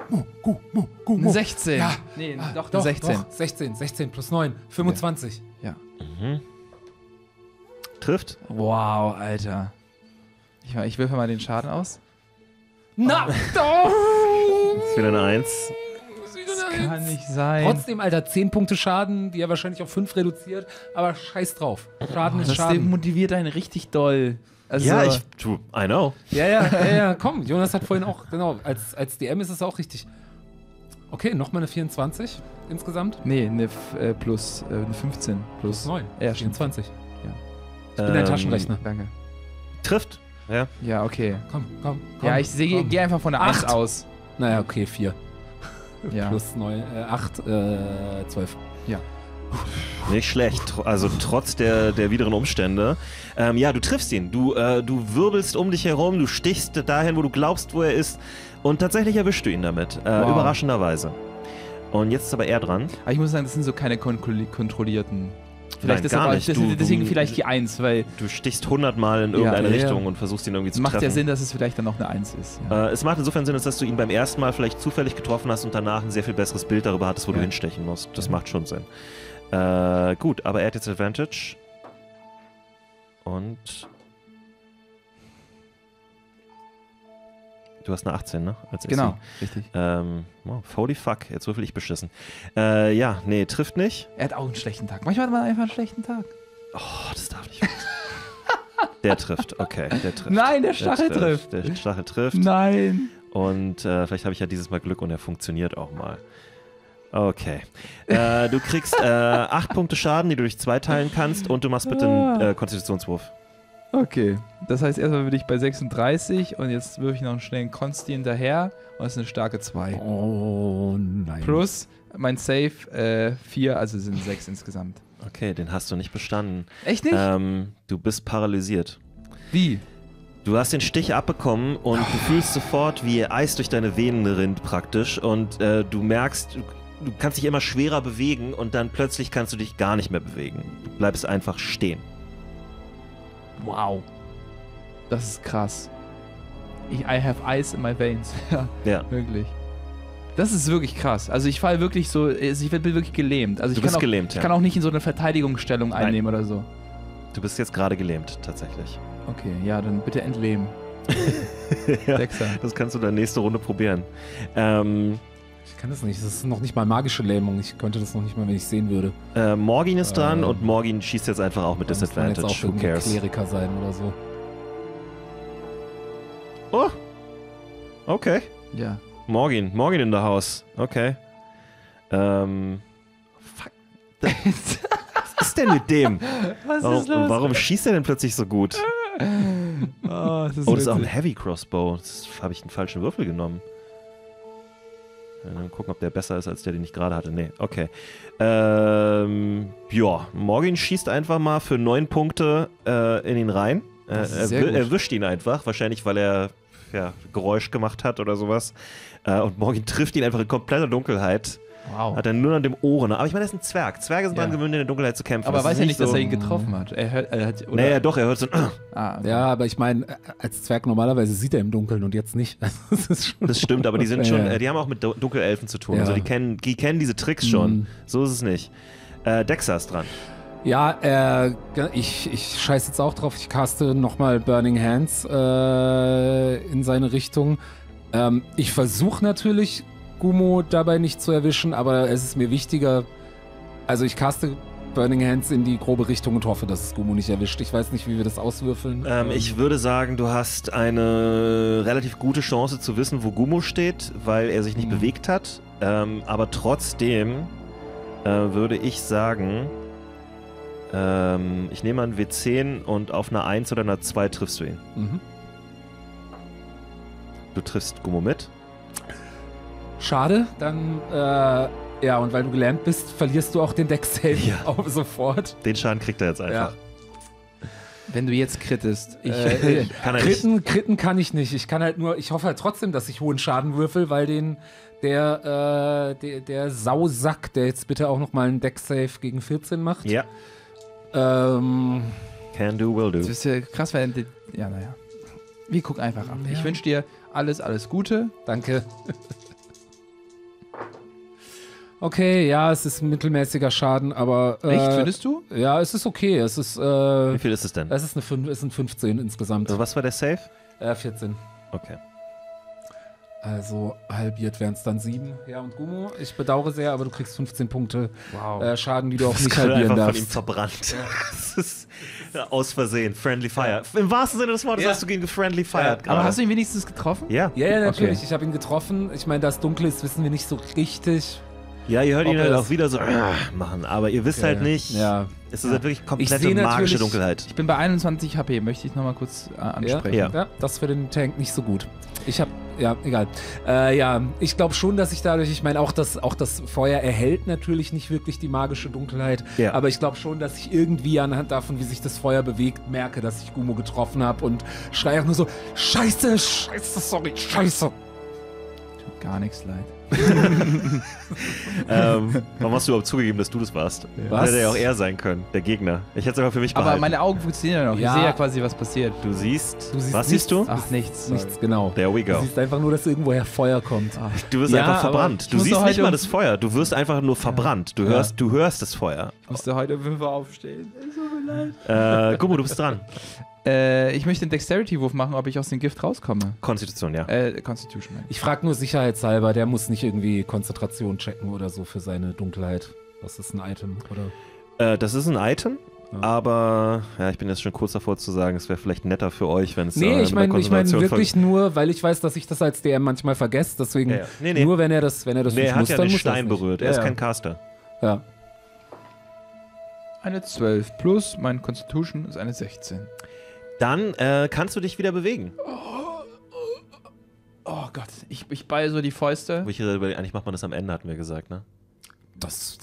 16. Ja. Nee, doch, 16. Doch. 16 plus 9, 25. Ja. Mhm. Trifft. Wow, Alter. Ich würfe mal den Schaden aus. Na! Oh. Das ist wieder eine 1. Kann nicht sein. Trotzdem, Alter, 10 Punkte Schaden, die er wahrscheinlich auf 5 reduziert, aber scheiß drauf. Schaden ist Schaden. Das motiviert einen richtig doll. Also, ja, I know. Ja, komm, Jonas hat vorhin auch, genau, als DM ist es auch richtig. Okay, nochmal eine 24 insgesamt? Nee, eine plus eine 15. Plus 9. Ja, 24. Ja. Ich bin ein Taschenrechner. Danke. Trifft? Ja. Ja, okay. Komm. Ja, ich gehe einfach von der 8 aus. Naja, okay, 4. Ja. Plus 9, 8, 12. Ja. Nicht schlecht, also trotz der wideren Umstände. Ja, du triffst ihn, du wirbelst um dich herum, du stichst dahin, wo du glaubst, wo er ist. Und tatsächlich erwischst du ihn damit, wow. Überraschenderweise. Und jetzt ist aber er dran. Aber ich muss sagen, das sind so keine kontrollierten. Vielleicht ist aber deswegen vielleicht die 1, weil... Du stichst 100-mal in irgendeine Richtung und versuchst ihn irgendwie zu treffen. Macht ja Sinn, dass es vielleicht dann auch eine 1 ist. Ja. Es macht insofern Sinn, dass du ihn beim ersten Mal vielleicht zufällig getroffen hast und danach ein sehr viel besseres Bild darüber hattest, wo du hinstechen musst. Das macht schon Sinn. Gut, aber er hat jetzt Advantage. Und... Du hast eine 18, ne? Als genau, richtig. Holy fuck, jetzt würfel ich beschissen. Ja, nee, trifft nicht. Er hat auch einen schlechten Tag. Manchmal hat man einfach einen schlechten Tag. Oh, das darf nicht. Der trifft, okay, der trifft. Nein, der Stachel trifft. Der Stachel trifft. Nein. Und vielleicht habe ich ja dieses Mal Glück und er funktioniert auch mal. Okay. Du kriegst 8 Punkte Schaden, die du durch 2 teilen kannst und du machst bitte einen Konstitutionswurf. Okay, das heißt, erstmal bin ich bei 36 und jetzt würfe ich noch einen schnellen Consti hinterher und es ist eine starke 2. Oh nein. Plus mein Save 4, also sind 6 insgesamt. Okay, den hast du nicht bestanden. Echt nicht? Du bist paralysiert. Wie? Du hast den Stich abbekommen und du fühlst sofort, wie Eis durch deine Venen rinnt praktisch und du merkst, du kannst dich immer schwerer bewegen und dann plötzlich kannst du dich gar nicht mehr bewegen. Du bleibst einfach stehen. Wow. Das ist krass. I have ice in my veins. Ja. Wirklich. Das ist wirklich krass. Also ich falle wirklich so, also ich werde wirklich gelähmt. Also ich kann auch nicht in so eine Verteidigungsstellung einnehmen oder so. Du bist jetzt gerade gelähmt, tatsächlich. Okay, ja, dann bitte entleben. Ja, das kannst du dann nächste Runde probieren. Ich kann das nicht, das ist noch nicht mal magische Lähmung. Ich könnte das noch nicht mal, wenn ich sehen würde. Morgin ist dran und Morgin schießt jetzt einfach auch mit Disadvantage. Muss man jetzt auch irgendein Kleriker sein oder so. Oh! Okay. Ja. Morgin in der Haus. Okay. Fuck. Was ist denn mit dem? Was ist los? Warum schießt er denn plötzlich so gut? Das ist auch ein Heavy Crossbow. Das habe ich einen falschen Würfel genommen. Dann gucken, ob der besser ist als der, den ich gerade hatte. Nee, okay. Ja, Morgin schießt einfach mal für 9 Punkte in ihn rein. Er wischt ihn einfach, wahrscheinlich, weil er Geräusch gemacht hat oder sowas. Und Morgin trifft ihn einfach in kompletter Dunkelheit. Wow. Hat er nur an dem Ohren. Aber ich meine, er ist ein Zwerg. Zwerge sind daran gewöhnt, in der Dunkelheit zu kämpfen. Aber das weiß er nicht, so, dass er ihn getroffen hat. Er hört so ein okay. Ja, aber ich meine, als Zwerg normalerweise sieht er im Dunkeln und jetzt nicht. Das stimmt, aber die sind schon, die haben auch mit Dunkelelfen zu tun. Ja. Also die kennen diese Tricks schon. So ist es nicht. Dexa ist dran. Ja, ich scheiß jetzt auch drauf. Ich caste nochmal Burning Hands in seine Richtung. Ich versuche natürlich, Gumo dabei nicht zu erwischen, aber es ist mir wichtiger, also ich caste Burning Hands in die grobe Richtung und hoffe, dass es Gumo nicht erwischt. Ich weiß nicht, wie wir das auswürfeln. Ich würde sagen, du hast eine relativ gute Chance zu wissen, wo Gumo steht, weil er sich nicht bewegt hat, aber trotzdem würde ich sagen, ich nehme an W10 und auf einer 1 oder einer 2 triffst du ihn. Du triffst Gumo mit. Schade, dann, ja, und weil du gelähmt bist, verlierst du auch den Dex-Save sofort. Den Schaden kriegt er jetzt einfach. Ja. Wenn du jetzt krittest. Kritten kann ich nicht. Ich kann halt nur, ich hoffe halt trotzdem, dass ich hohen Schaden würfel, weil der Sausack, der jetzt bitte auch nochmal einen Dex-Save gegen 14 macht. Ja. Can do, will do. Das ist ja krass, weil, ja, naja. Wir gucken einfach ab. Ja. Ich wünsche dir alles Gute. Danke. Okay, ja, es ist ein mittelmäßiger Schaden, aber... Echt, findest du? Ja, es ist okay. Es ist, wie viel ist es denn? Es ist eine 15 insgesamt. Also was war der Save? 14. Okay. Also halbiert wären es dann 7. Ja, und Gumo, ich bedauere sehr, aber du kriegst 15 Punkte Schaden, die du auch nicht halbieren darfst. Das von ihm verbrannt. Ja. Das ist aus Versehen. Friendly Fire. Ja. Im wahrsten Sinne des Wortes hast du ihn gefriendly fired. Ja. Aber hast du ihn wenigstens getroffen? Ja. Ja, ja, natürlich. Okay. Ich habe ihn getroffen. Ich meine, das Dunkle ist, wissen wir nicht so richtig. Ja, ihr hört ihn halt auch wieder so machen, aber ihr wisst halt nicht, es ist halt wirklich komplette magische Dunkelheit. Ich bin bei 21 HP, möchte ich nochmal kurz ansprechen. Ja. Ja, das ist für den Tank nicht so gut. Ich habe, egal. Ja, ich glaube schon, dass ich dadurch, ich meine, auch das Feuer erhält natürlich nicht wirklich die magische Dunkelheit, aber ich glaube schon, dass ich irgendwie anhand davon, wie sich das Feuer bewegt, merke, dass ich Gumo getroffen habe und schreie auch nur so, Scheiße, Scheiße, sorry, Scheiße. Tut gar nichts leid. Warum hast du überhaupt zugegeben, dass du das warst? Was? Hätte ja auch er sein können, der Gegner. Ich hätte es einfach für mich behalten. Aber meine Augen funktionieren noch. Ich sehe ja quasi, was passiert. Du siehst. Was siehst du? Ach, nichts. Nichts, genau. There we go. Du siehst einfach nur, dass irgendwoher Feuer kommt. Ach. Du wirst einfach verbrannt. Du siehst nicht mal das Feuer. Du wirst einfach nur verbrannt. Du hörst das Feuer. Ich musste heute um 5 Uhr aufstehen. Es tut mir leid. Gumo, du bist dran. Ich möchte einen Dexterity-Wurf machen, ob ich aus dem Gift rauskomme. Konstitution, ja. Constitution. Ich frage nur sicherheitshalber, der muss nicht irgendwie Konzentration checken oder so für seine Dunkelheit. Das ist ein Item, oder? Das ist ein Item, aber ich bin jetzt schon kurz davor zu sagen, es wäre vielleicht netter für euch, wenn es ich meine wirklich nur, weil ich weiß, dass ich das als DM manchmal vergesse, deswegen nur, wenn er das nicht muss, dann muss er das nicht. Er hat ja den Stein berührt, er ist kein Caster. Ja. Eine 12 plus, mein Constitution ist eine 16. Dann kannst du dich wieder bewegen. Oh Gott, ich balle so die Fäuste. Eigentlich macht man das am Ende, hatten wir gesagt, ne? Das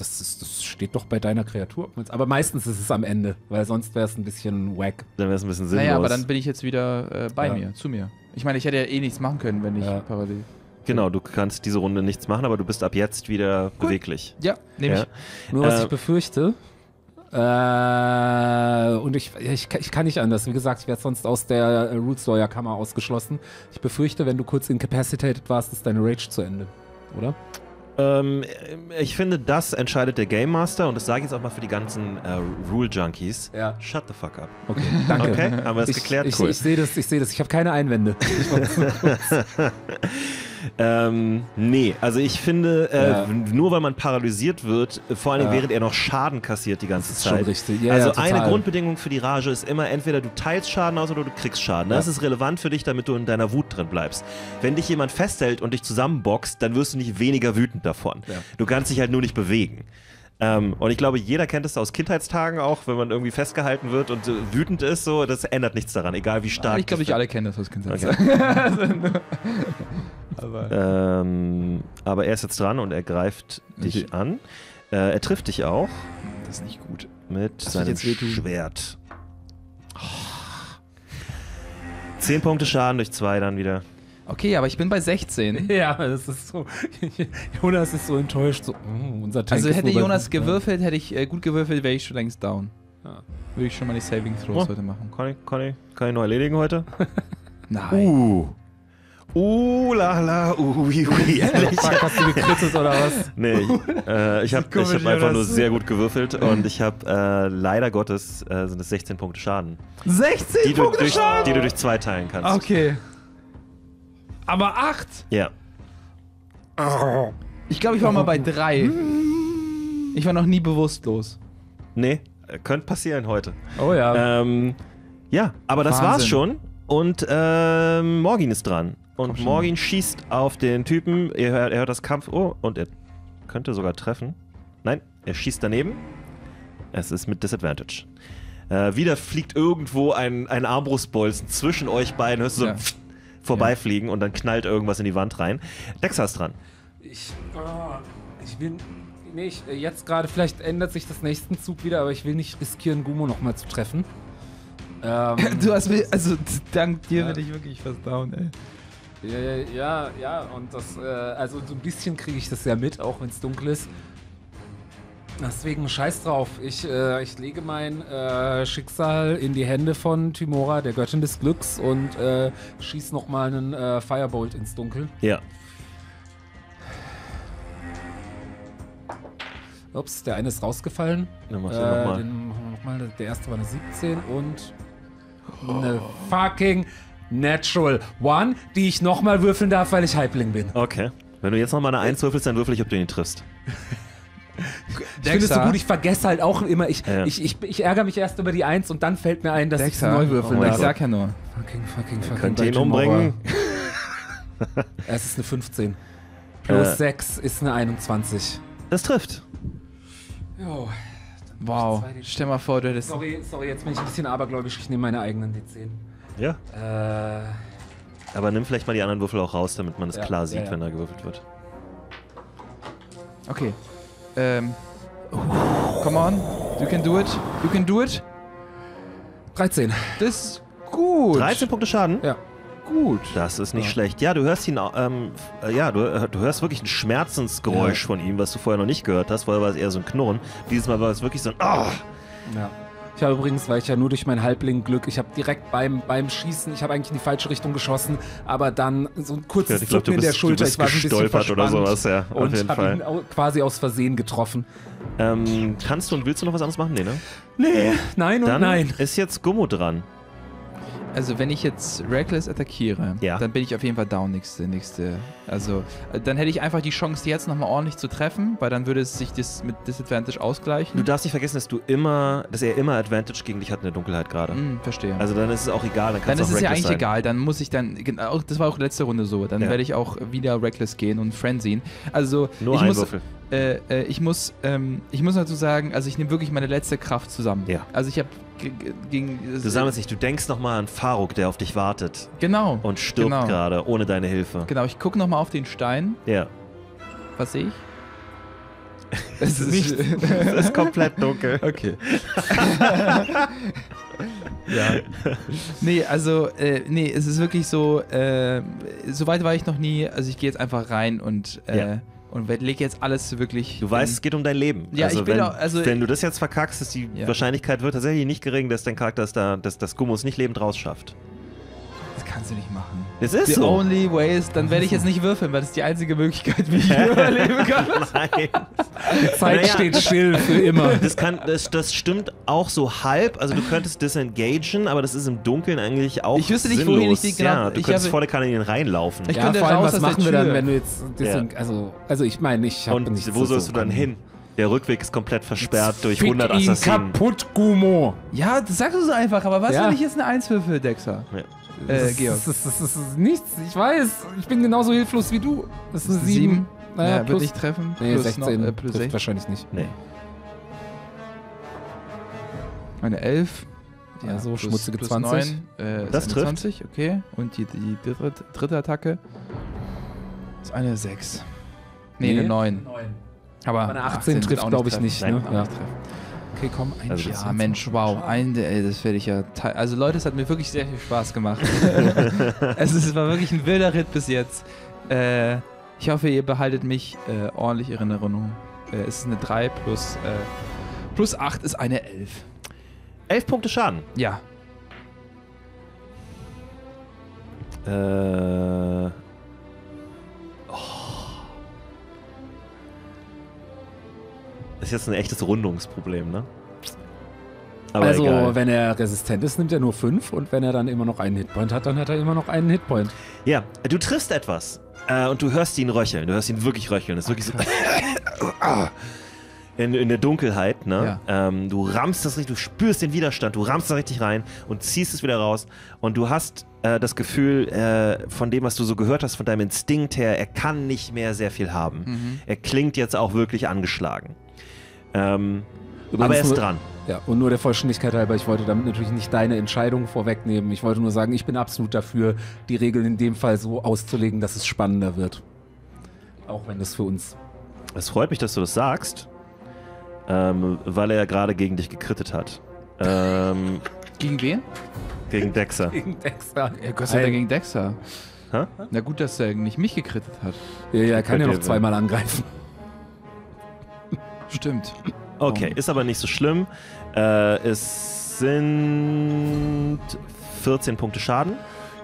steht doch bei deiner Kreatur. Aber meistens ist es am Ende, weil sonst wäre es ein bisschen wack. Dann wäre es ein bisschen sinnlos. Naja, aber dann bin ich jetzt wieder zu mir. Ich meine, ich hätte ja eh nichts machen können, wenn ich parallel... Genau, du kannst diese Runde nichts machen, aber du bist ab jetzt wieder beweglich. Ja, nehme ich. Nur was ich befürchte... und ich kann nicht anders. Wie gesagt, ich werde sonst aus der Root-Sawyer-Kammer ausgeschlossen. Ich befürchte, wenn du kurz incapacitated warst, ist deine Rage zu Ende, oder? Ich finde, das entscheidet der Game Master und das sage ich jetzt auch mal für die ganzen Rule-Junkies. Ja. Shut the fuck up. Okay, danke. Okay, haben wir das geklärt? Cool. Ich sehe das, ich sehe das. Ich habe keine Einwände. Nee, also ich finde, nur weil man paralysiert wird, vor allem während er noch Schaden kassiert die ganze Zeit. Schon richtig. Ja, also eine Grundbedingung für die Rage ist immer, entweder du teilst Schaden aus oder du kriegst Schaden. Das ist relevant für dich, damit du in deiner Wut drin bleibst. Wenn dich jemand festhält und dich zusammenboxt, dann wirst du nicht weniger wütend davon. Ja. Du kannst dich halt nur nicht bewegen. Und ich glaube, jeder kennt es aus Kindheitstagen auch, wenn man irgendwie festgehalten wird und wütend ist, so, das ändert nichts daran, egal wie stark. Ich glaube, nicht alle kennen das aus Kindheitstagen. Okay. Aber er ist jetzt dran und er greift dich an. Er trifft dich auch. Das ist nicht gut. Mit seinem Schwert. 10 Punkte Schaden durch 2 dann wieder. Okay, aber ich bin bei 16. Ja, das ist so. Jonas ist so enttäuscht. So, unser Tank also hätte Jonas gewürfelt, hätte ich gut gewürfelt, wäre ich schon längst down. Ja. Würde ich schon mal die Saving Throws heute machen. Kann ich noch erledigen heute? Nein. Ehrlich? Hast du gekritzelt oder was? Nee, ich hab einfach nur sehr gut gewürfelt und ich habe leider Gottes sind es 16 Punkte Schaden. 16 Punkte Schaden? Die du durch 2 teilen kannst. Okay. Aber 8? Ja. Yeah. Ich glaube, ich war mal bei 3. Ich war noch nie bewusstlos. Nee, könnte passieren heute. Oh ja. Ja, aber das war's schon. Und Morgin ist dran. Und Morgin schießt auf den Typen. Er hört das Kampfohr und er könnte sogar treffen. Nein, er schießt daneben. Es ist mit Disadvantage. Wieder fliegt irgendwo ein Armbrustbolzen zwischen euch beiden. Hörst du so vorbeifliegen und dann knallt irgendwas in die Wand rein. Dexa ist dran. Ich will nicht, jetzt gerade, vielleicht ändert sich das nächsten Zug wieder, aber ich will nicht riskieren, Gumo nochmal zu treffen. Du hast mir, also dank dir bin ich wirklich fast down, ey. Ja, und das, also so ein bisschen kriege ich das ja mit, auch wenn es dunkel ist. Deswegen scheiß drauf. Ich lege mein Schicksal in die Hände von Timora, der Göttin des Glücks, und schieß nochmal einen Firebolt ins Dunkel. Ja. Ups, der eine ist rausgefallen. Dann mach ich nochmal. Der erste war eine 17 und eine fucking Natural One, die ich nochmal würfeln darf, weil ich Halbling bin. Okay. Wenn du jetzt nochmal eine 1 würfelst, dann würfel ich, ob du ihn triffst. Ich finde es so gut, ich vergesse halt auch immer, ich ärgere mich erst über die 1 und dann fällt mir ein, dass ich neu würfeln darf. Ich sag ja nur. Fucking. Könnt ihr ihn umbringen? Es ist eine 15. Plus 6 ist eine 21. Das trifft. Jo. Wow. Stell mal vor, du hättest... Sorry, jetzt bin ich ein bisschen abergläubisch. Ich nehme meine eigenen D10. Ja. Aber nimm vielleicht mal die anderen Würfel auch raus, damit man es klar sieht, wenn da gewürfelt wird. Okay. Come on. You can do it. 13. Das ist gut. 13 Punkte Schaden? Ja. Gut. Das ist nicht schlecht. Ja, du hörst ihn, du hörst wirklich ein Schmerzensgeräusch von ihm, was du vorher noch nicht gehört hast. Vorher war es eher so ein Knurren. Dieses Mal war es wirklich so ein Ja. Ich habe übrigens, weil ich ja nur durch mein Halbling-Glück, ich habe direkt beim Schießen, ich habe eigentlich in die falsche Richtung geschossen, aber dann so ein kurzes Zucken in der Schulter, ich war ein bisschen verspannt oder sowas, auf jeden Fall. Und habe ihn quasi aus Versehen getroffen. Kannst du und willst du noch was anderes machen? Nee, ne? Nee, nein und nein. Dann ist jetzt Gummo dran. Also wenn ich jetzt Reckless attackiere, dann bin ich auf jeden Fall down nächste. Also dann hätte ich einfach die Chance, jetzt nochmal ordentlich zu treffen, weil dann würde es sich das mit Disadvantage ausgleichen. Du darfst nicht vergessen, dass er immer Advantage gegen dich hat in der Dunkelheit gerade. Verstehe. Also dann ist es auch egal, dann kannst du auch Reckless sein. Dann ist es ja eigentlich egal, dann muss ich dann, das war auch letzte Runde so, dann werde ich auch wieder Reckless gehen und Frenzy. Also ich muss dazu sagen, also ich nehme wirklich meine letzte Kraft zusammen. Ja. Also ich habe gegen... Du sammelst dich, du denkst nochmal an Faruk, der auf dich wartet. Genau. Und stirbt gerade, ohne deine Hilfe. Genau, ich gucke nochmal auf den Stein. Ja. Was sehe ich? Es ist nicht... Es ist komplett dunkel. Okay. Ja. Nee, also, nee, es ist wirklich so, so weit war ich noch nie, also ich gehe jetzt einfach rein und... Und leg jetzt alles wirklich... Du weißt, es geht um dein Leben. Ja, also, wenn du das jetzt verkackst, ist die Wahrscheinlichkeit wird tatsächlich nicht gering, dass dein Charakter dass Gumo es nicht lebend rausschafft. Das kannst du nicht machen. Es ist so. The only way is, dann werde ich jetzt nicht würfeln, weil das ist die einzige Möglichkeit, wie ich überleben kann. Nein. Die Zeit steht still für immer. Das stimmt auch so halb. Also du könntest disengagen, aber das ist im Dunkeln eigentlich auch sinnlos. Ich wüsste nicht, wohin ich die du könntest volle Kanne in den reinlaufen. Ich könnte vor allem, was machen wir dann, wenn du jetzt... Also ich meine, ich habe nichts. Und wo sollst du dann hin? Der Rückweg ist komplett versperrt durch 100 Assassinen. Kaputt, Gumo! Ja, das sagst du so einfach, aber was will ich jetzt eine 1 für Dexa? Ja. Georg. Das ist nichts, ich weiß. Ich bin genauso hilflos wie du. Das ist eine 7. Naja, plus, wird nicht treffen. Nee, plus 16. Plus 6. Wahrscheinlich nicht. Nee. Eine 11. Ja, so plus, schmutzige plus 20. 9, das trifft. 20, okay. Und die dritte Attacke ist eine 6. Nee, eine 9. Aber eine 18 trifft, glaube ich, nicht. Nein, ne? Ja. Okay, komm, Mensch, wow. Das werde ich ja teilen. Also Leute, es hat mir wirklich sehr viel Spaß gemacht. Es war wirklich ein wilder Ritt bis jetzt. Ich hoffe, ihr behaltet mich ordentlich in Erinnerung. Es ist eine 3 plus 8 ist eine 11. 11 Punkte Schaden? Ja. Das ist jetzt ein echtes Rundungsproblem, ne? Aber also, egal. Wenn er resistent ist, nimmt er nur 5 und wenn er dann immer noch einen Hitpoint hat, dann hat er immer noch einen Hitpoint. Ja, du triffst etwas und du hörst ihn röcheln. Du hörst ihn wirklich röcheln. Das ist wirklich so in der Dunkelheit, ne? Ja. Du rammst das richtig, du spürst den Widerstand, du rammst da richtig rein und ziehst es wieder raus und du hast das Gefühl von dem, was du so gehört hast, von deinem Instinkt her, er kann nicht mehr sehr viel haben. Mhm. Er klingt jetzt auch wirklich angeschlagen. Aber er ist dran. Ja, und nur der Vollständigkeit halber, ich wollte damit natürlich nicht deine Entscheidung vorwegnehmen. Ich wollte nur sagen, ich bin absolut dafür, die Regeln in dem Fall so auszulegen, dass es spannender wird. Auch wenn das für uns... Es freut mich, dass du das sagst, weil er ja gerade gegen dich gekrittet hat. Gegen wen? Gegen Dexa. Gegen Dexa. Ja, Gott sei Dank gegen Dexa. Hä? Na gut, dass er nicht mich gekrittet hat. Ja, er kann ja noch zweimal angreifen. Stimmt. Okay, ist aber nicht so schlimm. Es sind 14 Punkte Schaden.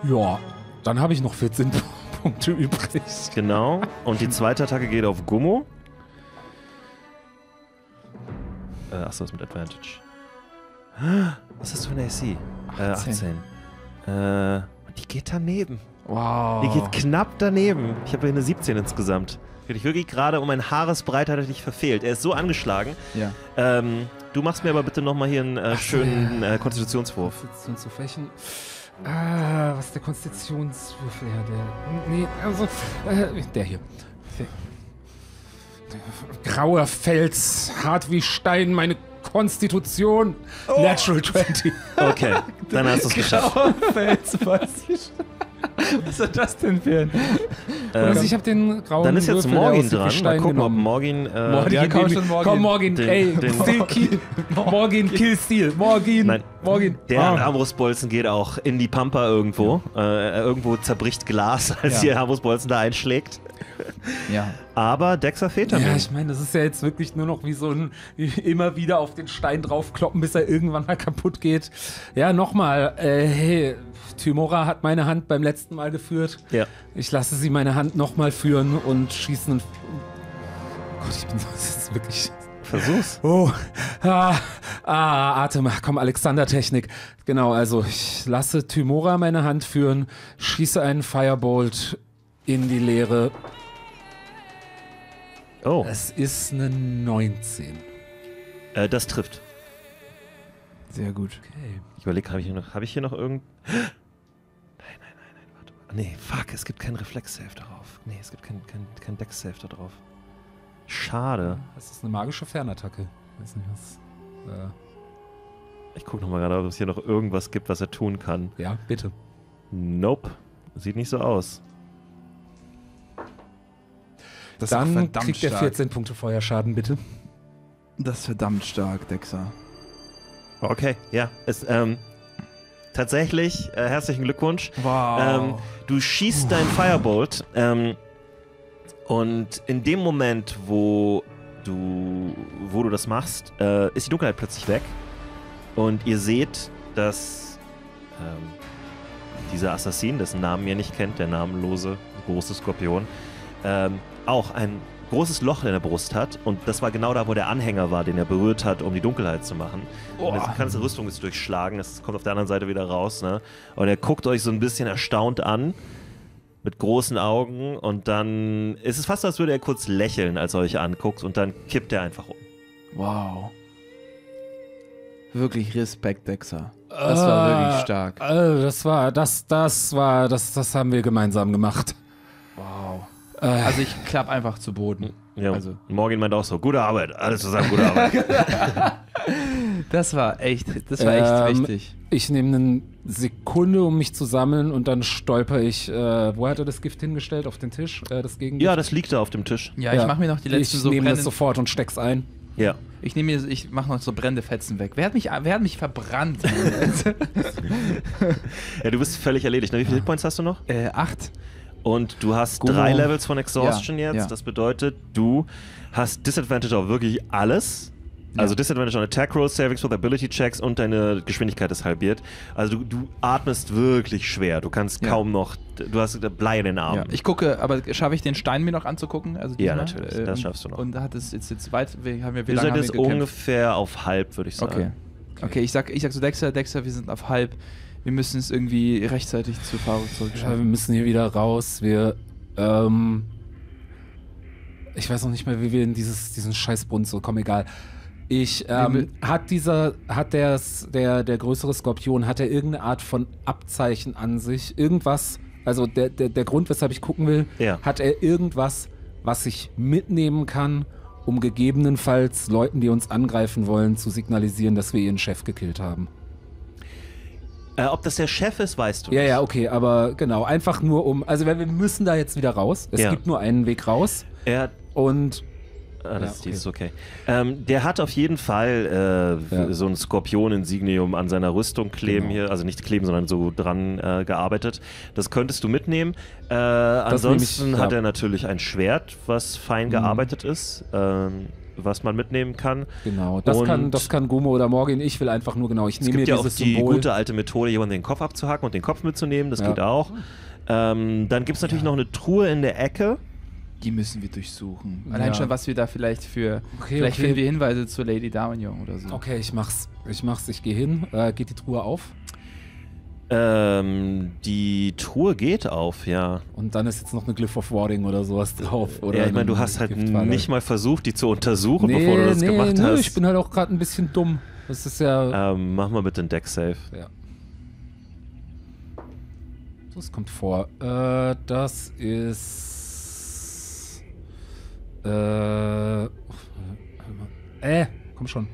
Ja, dann habe ich noch 14 Punkte übrig. Genau. Und die zweite Attacke geht auf Gumo. Achso, ist mit Advantage. Was hast du für eine AC? 18. Die geht daneben. Wow. Die geht knapp daneben. Ich habe hier eine 17 insgesamt. Hätte ich wirklich gerade um ein Haaresbreit hatte ich dich verfehlt. Er ist so angeschlagen. Ja. Du machst mir aber bitte nochmal hier einen schönen Konstitutionswurf. Konstitutionswurf. Was ist der Konstitutionswürfel? Ja, der. Nee, also. Der hier. Grauer Fels, hart wie Stein, meine Konstitution. Oh. Natural 20. Okay, dann hast du es geschafft. Grauer Fels, weiß ich. Was soll das denn für ein? Also ich habe den grauen. Dann ist jetzt Würfel, Morgin dran. Mal gucken, ob Morgin. Ja, komm schon, Morgin. Komm, Morgin. Morgin, kill Steel. Morgin. Nein. Morgin. Der Armbrustbolzen geht auch in die Pampa irgendwo. Ja. Irgendwo zerbricht Glas, als der Armbrustbolzen da einschlägt. Ja. Aber Dexafetamin. Ja, ich meine, das ist ja jetzt wirklich nur noch wie so ein immer wieder auf den Stein draufkloppen, bis er irgendwann mal kaputt geht. Ja, nochmal. Hey, Timora hat meine Hand beim letzten Mal geführt. Ja. Ich lasse sie meine Hand nochmal führen und schießen. Oh Gott, ich bin sonst wirklich. Versuch's. Oh. Atem. Komm, Alexander-Technik. Genau, also ich lasse Timora meine Hand führen, schieße einen Firebolt in die Leere. Oh. Es ist eine 19. Das trifft. Sehr gut. Okay. Ich überlege, habe ich hier noch irgend... Nein, warte mal. Nee, fuck, es gibt keinen Reflex-Save darauf. Nee, es gibt kein Dex-Save da drauf. Schade. Das ist eine magische Fernattacke. Weiß nicht, was... Ich gucke nochmal gerade, ob es hier noch irgendwas gibt, was er tun kann. Ja, bitte. Nope. Sieht nicht so aus. Das dann kriegt er 14 Punkte Feuerschaden, bitte. Das ist verdammt stark, Dexa. Okay, ja. Es, tatsächlich, herzlichen Glückwunsch. Wow. Du schießt deinen Firebolt und in dem Moment, wo du das machst, ist die Dunkelheit plötzlich weg und ihr seht, dass dieser Assassin, dessen Namen ihr nicht kennt, der namenlose große Skorpion, auch ein großes Loch in der Brust hat und das war genau da, wo der Anhänger war, den er berührt hat, um die Dunkelheit zu machen. Oh. Und die ganze Rüstung ist durchschlagen, es kommt auf der anderen Seite wieder raus, ne? Und er guckt euch so ein bisschen erstaunt an, mit großen Augen und dann ist es fast, als würde er kurz lächeln, als er euch anguckt und dann kippt er einfach um. Wow. Wirklich Respekt, Dexa. Das war wirklich stark. Das haben wir gemeinsam gemacht. Wow. Also ich klapp einfach zu Boden. Ja. Also. Morgin meint auch so, gute Arbeit, alles zusammen, gute Arbeit. Das war echt wichtig. Ich nehme eine Sekunde, um mich zu sammeln und dann stolper ich. Wo hat er das Gift hingestellt? Auf den Tisch? Das Gegengift? Ja, das liegt da auf dem Tisch. Ja, ich mache mir noch die letzten so brennende... Ich nehme das sofort und steck's ein. Ja. Ich mache noch so brennende Fetzen weg. Wer hat mich verbrannt? Ja, du bist völlig erledigt. Wie viele Hitpoints hast du noch? 8. Und du hast 3 Levels von Exhaustion jetzt. Das bedeutet, du hast Disadvantage auf wirklich alles. Also Disadvantage on Attack Rolls, Savings Throws, Ability Checks und deine Geschwindigkeit ist halbiert. Also du atmest wirklich schwer. Du kannst kaum noch... Du hast Blei in den Armen. Ja. Ich gucke, aber schaffe ich den Stein mir noch anzugucken? Also ja, natürlich. Das schaffst du noch. Und hat es jetzt weit... Wir sind jetzt ungefähr auf halb, würde ich sagen. Okay, ich sag so, Dexter, wir sind auf halb. Wir müssen es irgendwie rechtzeitig zu Faro zurückschaffen. Ja, wir müssen hier wieder raus. Wir, ich weiß noch nicht mehr, wie wir in diesen Scheißbrunnen so kommen. Egal. Hat der größere Skorpion, hat er irgendeine Art von Abzeichen an sich? Irgendwas, also der Grund, weshalb ich gucken will, hat er irgendwas, was ich mitnehmen kann, um gegebenenfalls Leuten, die uns angreifen wollen, zu signalisieren, dass wir ihren Chef gekillt haben? Ob das der Chef ist, weißt du nicht. Ja, okay, aber genau, einfach nur um... Also wir müssen da jetzt wieder raus. Es gibt nur einen Weg raus. Das ist okay. Der hat auf jeden Fall so ein Skorpion-Insignium an seiner Rüstung kleben hier. Also nicht kleben, sondern so dran gearbeitet. Das könntest du mitnehmen. Ansonsten hat er natürlich ein Schwert, was fein gearbeitet ist. Was man mitnehmen kann. Genau, das kann Gumo oder Morgin. Ich will einfach nur, ich nehme mir dieses Symbol. Es gibt ja auch die gute alte Methode, jemanden den Kopf abzuhacken und den Kopf mitzunehmen, das geht auch. Dann gibt es natürlich noch eine Truhe in der Ecke. Die müssen wir durchsuchen. Allein schon, was wir da vielleicht für... Vielleicht finden wir Hinweise zu Lady D'Armignon oder so. Okay, ich mach's. Ich gehe hin. Geht die Truhe auf? Die Truhe geht auf, ja. Und dann ist jetzt noch eine Glyph of Warding oder sowas drauf, oder? Ja, ich meine, du hast halt nicht mal versucht, die zu untersuchen, bevor du das gemacht hast. Ich bin halt auch gerade ein bisschen dumm. Das ist ja... mach mal bitte einen Deck-Save. Ja. So, es kommt vor. Das ist... komm schon.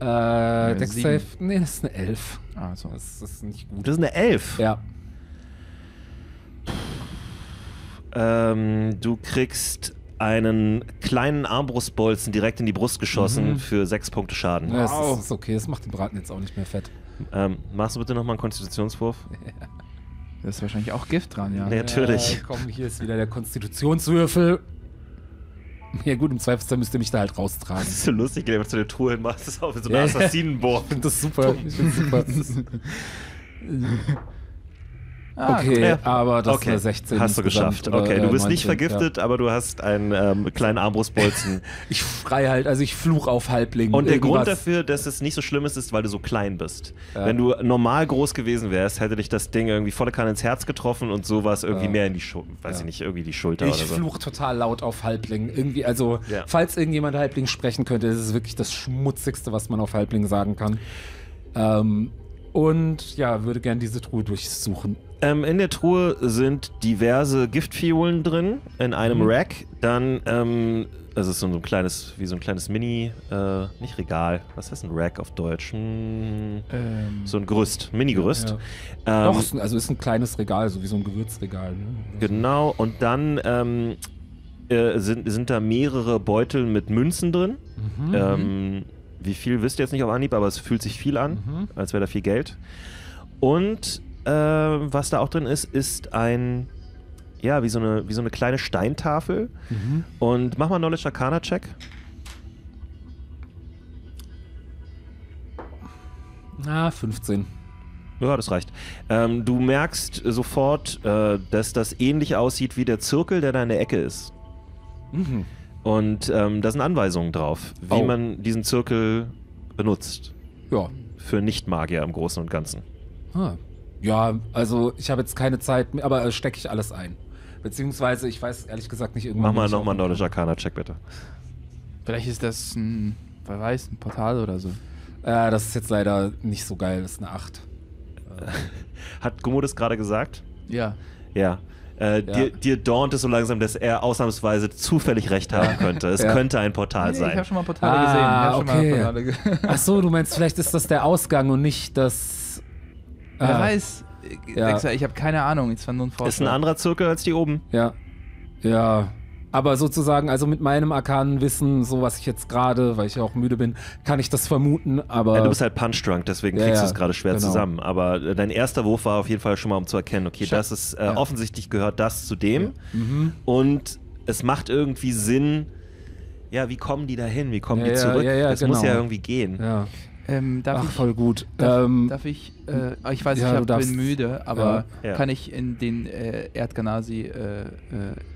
Deck-Save... Nee, das ist eine 11. Also, das ist nicht gut. Das ist eine 11? Ja. Du kriegst einen kleinen Armbrustbolzen direkt in die Brust geschossen für 6 Punkte Schaden. Ja, wow. Das ist okay, das macht den Braten jetzt auch nicht mehr fett. Machst du bitte nochmal einen Konstitutionswurf? Ja. Da ist wahrscheinlich auch Gift dran, ja. Natürlich. Ja, komm, hier ist wieder der Konstitutionswürfel. Ja gut, im Zweifelsfall müsst ihr mich da halt raustragen. Das ist so lustig, wenn du zu der Truhe hin machst, das ist auch so eine Assassinenbohr. Ich finde das super. Ich find's super. Okay, ja. Aber das ist 16. Hast du geschafft. Okay, du bist 19, nicht vergiftet, aber du hast einen kleinen Armbrustbolzen. Ich schrei halt, also ich fluch auf Halbling. Und der Grund dafür, dass es nicht so schlimm ist, ist, weil du so klein bist. Ja. Wenn du normal groß gewesen wärst, hätte dich das Ding irgendwie volle Kanne ins Herz getroffen und so war es irgendwie mehr in die Schulter, weiß ich nicht, irgendwie die Schulter oder so. Ich fluch total laut auf Halbling. Irgendwie, also, falls irgendjemand Halbling sprechen könnte, ist es wirklich das Schmutzigste, was man auf Halbling sagen kann. Und ja, würde gerne diese Truhe durchsuchen. In der Truhe sind diverse Giftfiolen drin, in einem Rack. Dann, es ist so ein kleines, wie so ein kleines Mini, nicht Regal, was heißt ein Rack auf Deutsch? So ein Gerüst, Mini-Gerüst. Ja. Doch, also ist ein kleines Regal, so wie so ein Gewürzregal. Ne? Genau, und dann sind da mehrere Beutel mit Münzen drin. Wie viel wisst ihr jetzt nicht auf Anhieb, aber es fühlt sich viel an, als wäre da viel Geld. Und was da auch drin ist, ist ein, ja, wie so eine kleine Steintafel. Und mach mal einen Knowledge Arcana Check. Na, 15. Ja, das reicht. Du merkst sofort, dass das ähnlich aussieht wie der Zirkel, der da in der Ecke ist. Und da sind Anweisungen drauf, wie man diesen Zirkel benutzt. Ja. Für Nicht-Magier im Großen und Ganzen. Ja, also ich habe jetzt keine Zeit mehr, aber stecke ich alles ein. Beziehungsweise, ich weiß ehrlich gesagt nicht irgendwann. Mach mal nochmal einen Knowledge Arcana-Check, bitte. Vielleicht ist das ein, wer weiß, ein Portal oder so. Das ist jetzt leider nicht so geil, das ist eine 8. Hat Gumo das gerade gesagt? Ja. Ja. Dir dawnt es so langsam, dass er ausnahmsweise zufällig recht haben könnte. Es könnte ein Portal sein. Ich habe schon mal Portale gesehen. Achso, du meinst, vielleicht ist das der Ausgang und nicht das... Wer weiß. Ich habe keine Ahnung. Es war nur ein Vorschlag. Ist ein anderer Zirkel als die oben. Ja. Ja. Aber sozusagen, also mit meinem arkanen Wissen, so was ich jetzt gerade, weil ich ja auch müde bin, kann ich das vermuten, aber... Ja, du bist halt punchdrunk, deswegen kriegst du es gerade schwer zusammen. Aber dein erster Wurf war auf jeden Fall schon mal, um zu erkennen, okay, das ist, offensichtlich gehört das zu dem. Und es macht irgendwie Sinn, ja, wie kommen die da hin, wie kommen die zurück? Das muss ja irgendwie gehen. Ja. Darf ich, ich weiß, ich bin müde, aber kann ich in den Erdganasi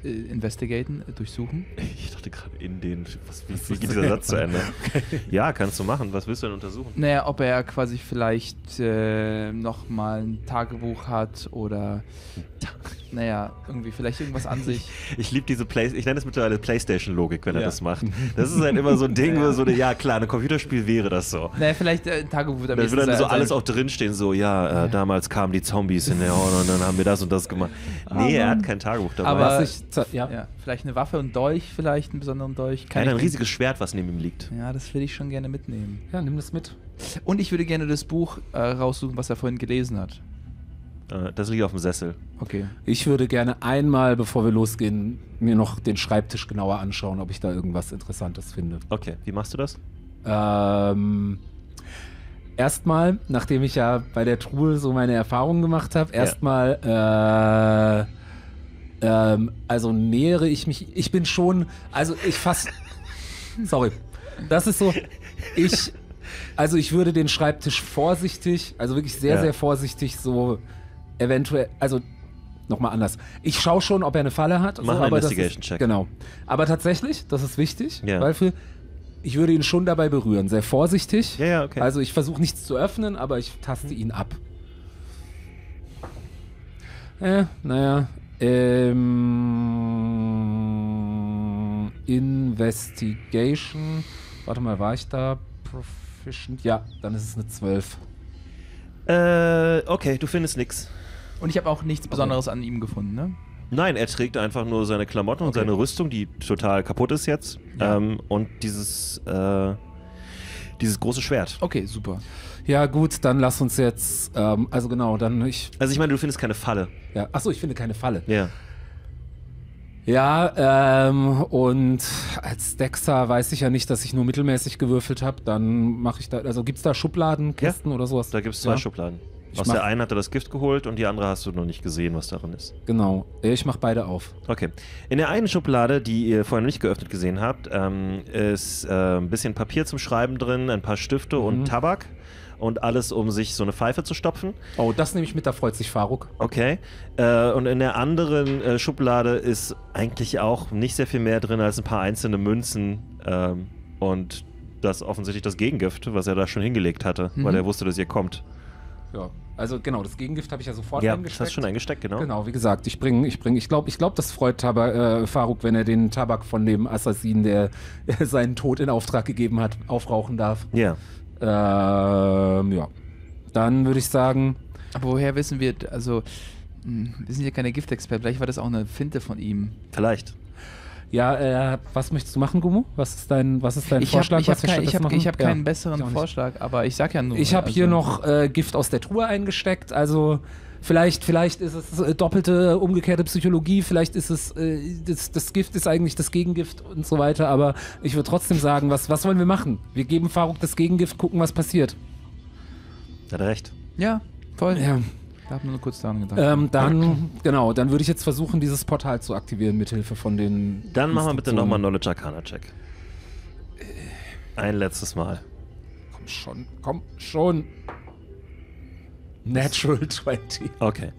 investigaten, durchsuchen? Ich dachte gerade in den, wie geht dieser Satz zu Ende? Ja, kannst du machen, was willst du denn untersuchen? Naja, ob er quasi vielleicht nochmal ein Tagebuch hat oder naja, irgendwie vielleicht irgendwas an sich. Ich liebe diese ich nenne das mittlerweile Playstation-Logik, wenn er das macht. Das ist halt immer so ein Ding, wo so eine, ja klar, ein Computerspiel wäre das so. Naja, vielleicht ein Tagebuch am besten. Da würde dann so alles auch drinstehen, so, ja, damals kamen die Zombies in der Horde und dann haben wir das und das gemacht. Nee, er hat kein Tagebuch dabei. Aber vielleicht eine Waffe und Dolch, vielleicht einen besonderen Dolch. Nein, ein riesiges Schwert, was neben ihm liegt. Ja, das würde ich schon gerne mitnehmen. Ja, nimm das mit. Und ich würde gerne das Buch raussuchen, was er vorhin gelesen hat. Das liegt auf dem Sessel. Okay. Ich würde gerne einmal, bevor wir losgehen, mir noch den Schreibtisch genauer anschauen, ob ich da irgendwas Interessantes finde. Okay, wie machst du das? Erstmal, nachdem ich ja bei der Truhe so meine Erfahrungen gemacht habe, erstmal, also nähere ich mich, ich bin schon, also ich fasse, sorry, das ist so, also ich würde den Schreibtisch vorsichtig, also wirklich sehr, sehr vorsichtig so eventuell, also nochmal anders. Ich schaue schon, ob er eine Falle hat. Mach einen Investigation-Check. Genau. Aber tatsächlich, das ist wichtig, weil ich würde ihn schon dabei berühren, sehr vorsichtig. Also ich versuche nichts zu öffnen, aber ich taste ihn ab. Naja. Investigation. Warte mal, war ich da proficient? Ja, dann ist es eine 12. Okay, du findest nichts. Und ich habe auch nichts Besonderes an ihm gefunden, ne? Nein, er trägt einfach nur seine Klamotten und seine Rüstung, die total kaputt ist jetzt. Ja. Und dieses große Schwert. Okay, super. Ja gut, dann lass uns jetzt, also genau, dann ich... Also ich meine, du findest keine Falle. Ja. Achso, ich finde keine Falle. Ja. Ja, und als Dexter weiß ich ja nicht, dass ich nur mittelmäßig gewürfelt habe, dann mache ich da, also gibt es da Schubladen, Kisten oder sowas? Da gibt es 2 Schubladen. Aus der einen hat er das Gift geholt und die andere hast du noch nicht gesehen, was darin ist. Genau. Ich mache beide auf. Okay. In der einen Schublade, die ihr vorhin nicht geöffnet gesehen habt, ist ein bisschen Papier zum Schreiben drin, ein paar Stifte und Tabak und alles, um sich so eine Pfeife zu stopfen. Oh, das nehme ich mit, da freut sich Faruk. Okay. Und in der anderen Schublade ist eigentlich auch nicht sehr viel mehr drin als ein paar einzelne Münzen und das offensichtlich das Gegengift, was er da schon hingelegt hatte, weil er wusste, dass ihr kommt. Ja, also genau, das Gegengift habe ich ja sofort eingesteckt. Ja, das hast schon eingesteckt, genau. Genau, wie gesagt, ich glaube, das freut Faruk, wenn er den Tabak von dem Assassinen, der seinen Tod in Auftrag gegeben hat, aufrauchen darf. Ja. Ja. Dann würde ich sagen... Aber woher wissen wir, also, wir sind ja keine Giftexperten, vielleicht war das auch eine Finte von ihm. Vielleicht. Ja, was möchtest du machen, Gumo? Was ist dein Vorschlag? Ich habe keinen besseren Vorschlag, aber ich sag ja nur... Ich habe hier noch Gift aus der Truhe eingesteckt, also vielleicht ist es doppelte, umgekehrte Psychologie, vielleicht ist es, das Gift ist eigentlich das Gegengift und so weiter, aber ich würde trotzdem sagen, was wollen wir machen? Wir geben Faruk das Gegengift, gucken, was passiert. Hat er recht. Ja, voll. Ja. Ich habe nur kurz daran gedacht. Dann würde ich jetzt versuchen, dieses Portal zu aktivieren mithilfe von den... Dann machen wir bitte nochmal Knowledge Arcana-Check. Ein letztes Mal. Komm schon. Natural 20. Okay.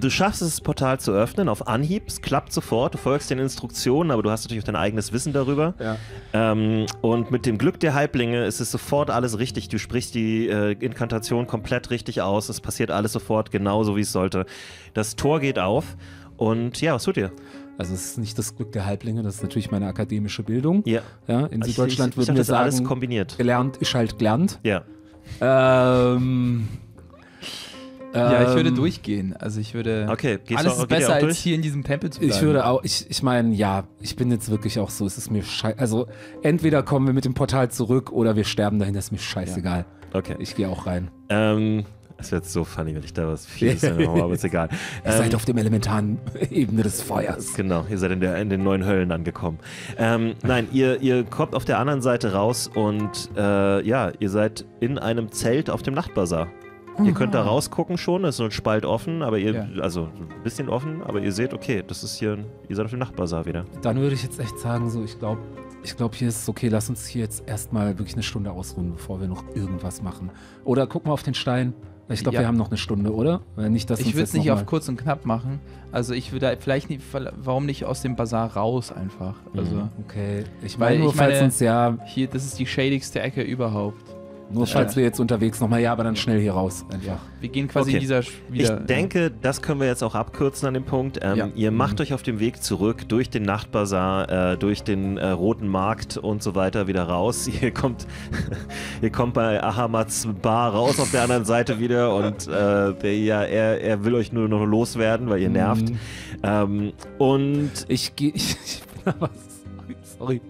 Du schaffst es, das Portal zu öffnen auf Anhieb. Es klappt sofort. Du folgst den Instruktionen, aber du hast natürlich auch dein eigenes Wissen darüber. Ja. Und mit dem Glück der Halblinge ist es sofort alles richtig. Du sprichst die Inkantation komplett richtig aus. Es passiert alles sofort genauso, wie es sollte. Das Tor geht auf. Und ja, was tut ihr? Also es ist nicht das Glück der Halblinge, das ist natürlich meine akademische Bildung. Ja. Ja, in Süddeutschland würden wir sagen, alles kombiniert. Gelernt ist halt gelernt. Ja. Ja, ich würde durchgehen. Also ich würde... Okay, alles ist besser, als hier in diesem Tempel zu bleiben. Ich würde auch... Ich meine, ja, ich bin jetzt wirklich auch so, es ist mir scheißegal. Also entweder kommen wir mit dem Portal zurück oder wir sterben dahin, das ist mir scheißegal. Ja. Okay. Ich gehe auch rein. Es wäre so funny, wenn ich da was Fieses in der Hau, aber ist egal. Ihr seid auf dem elementaren Ebene des Feuers. Genau, ihr seid in den neuen Höllen angekommen. Nein, ihr kommt auf der anderen Seite raus und ja, ihr seid in einem Zelt auf dem Nachtbasar. Ihr könnt da rausgucken schon, es ist so ein Spalt offen, aber ihr, also ein bisschen offen, aber ihr seht, okay, das ist hier, ihr seid auf dem Nachtbasar wieder. Dann würde ich jetzt echt sagen, so, ich glaube, hier ist es okay, lass uns hier jetzt erstmal wirklich eine Stunde ausruhen, bevor wir noch irgendwas machen. Oder guck mal auf den Stein, ich glaube, wir haben noch eine Stunde, oder? Weil nicht, dass ich würde es nicht auf kurz und knapp machen, also ich würde vielleicht nicht, warum nicht aus dem Basar raus einfach? Also, okay, ich meine, hier, das ist die schädigste Ecke überhaupt. Nur falls wir jetzt unterwegs nochmal, aber dann schnell hier raus einfach. Ja. Wir gehen quasi in dieser... Ich denke, das können wir jetzt auch abkürzen an dem Punkt. Ihr macht euch auf dem Weg zurück durch den Nachtbasar, durch den Roten Markt und so weiter wieder raus. Ihr kommt bei Ahamats Bar raus auf der anderen Seite wieder und er will euch nur noch loswerden, weil ihr nervt. Und... Ich bin aber... Sorry.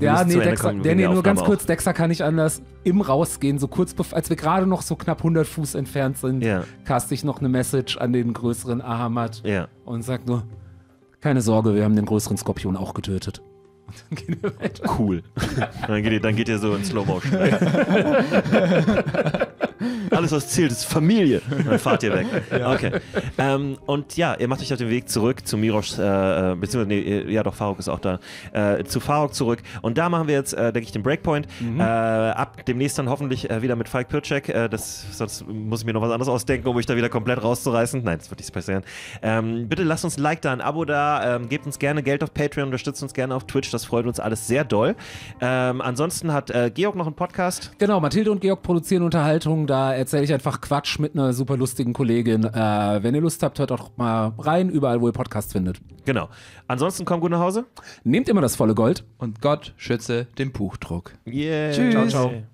Ja, nee, Dexter, nur ganz kurz, Dexter kann nicht anders. Im Rausgehen, so kurz bevor, als wir gerade noch so knapp 100 Fuß entfernt sind, caste ich noch eine Message an den größeren Ahamat und sag nur, keine Sorge, wir haben den größeren Skorpion auch getötet. Und dann gehen wir weiter. Cool. dann geht ihr so in Slow-Motion. Alles, was zählt, ist Familie. Dann fahrt ihr weg. Ja. Okay. Und ja, ihr macht euch auf den Weg zurück zu Mirosch, beziehungsweise, nee, ja doch, Faruk ist auch da, zu Faruk zurück. Und da machen wir jetzt, denke ich, den Breakpoint. Ab demnächst dann hoffentlich wieder mit Falk Pirczek. Sonst muss ich mir noch was anderes ausdenken, um euch da wieder komplett rauszureißen. Nein, das wird nicht passieren. Bitte lasst uns ein Like da, ein Abo da, gebt uns gerne Geld auf Patreon, unterstützt uns gerne auf Twitch, das freut uns alles sehr doll. Ansonsten hat Georg noch einen Podcast. Genau, Mathilde und Georg produzieren Unterhaltung. Sendung, da erzähle ich einfach Quatsch mit einer super lustigen Kollegin. Wenn ihr Lust habt, hört auch mal rein, überall, wo ihr Podcasts findet. Genau. Ansonsten kommt gut nach Hause. Nehmt immer das volle Gold. Und Gott schütze den Buchdruck. Yeah. Tschüss. Ciao, ciao.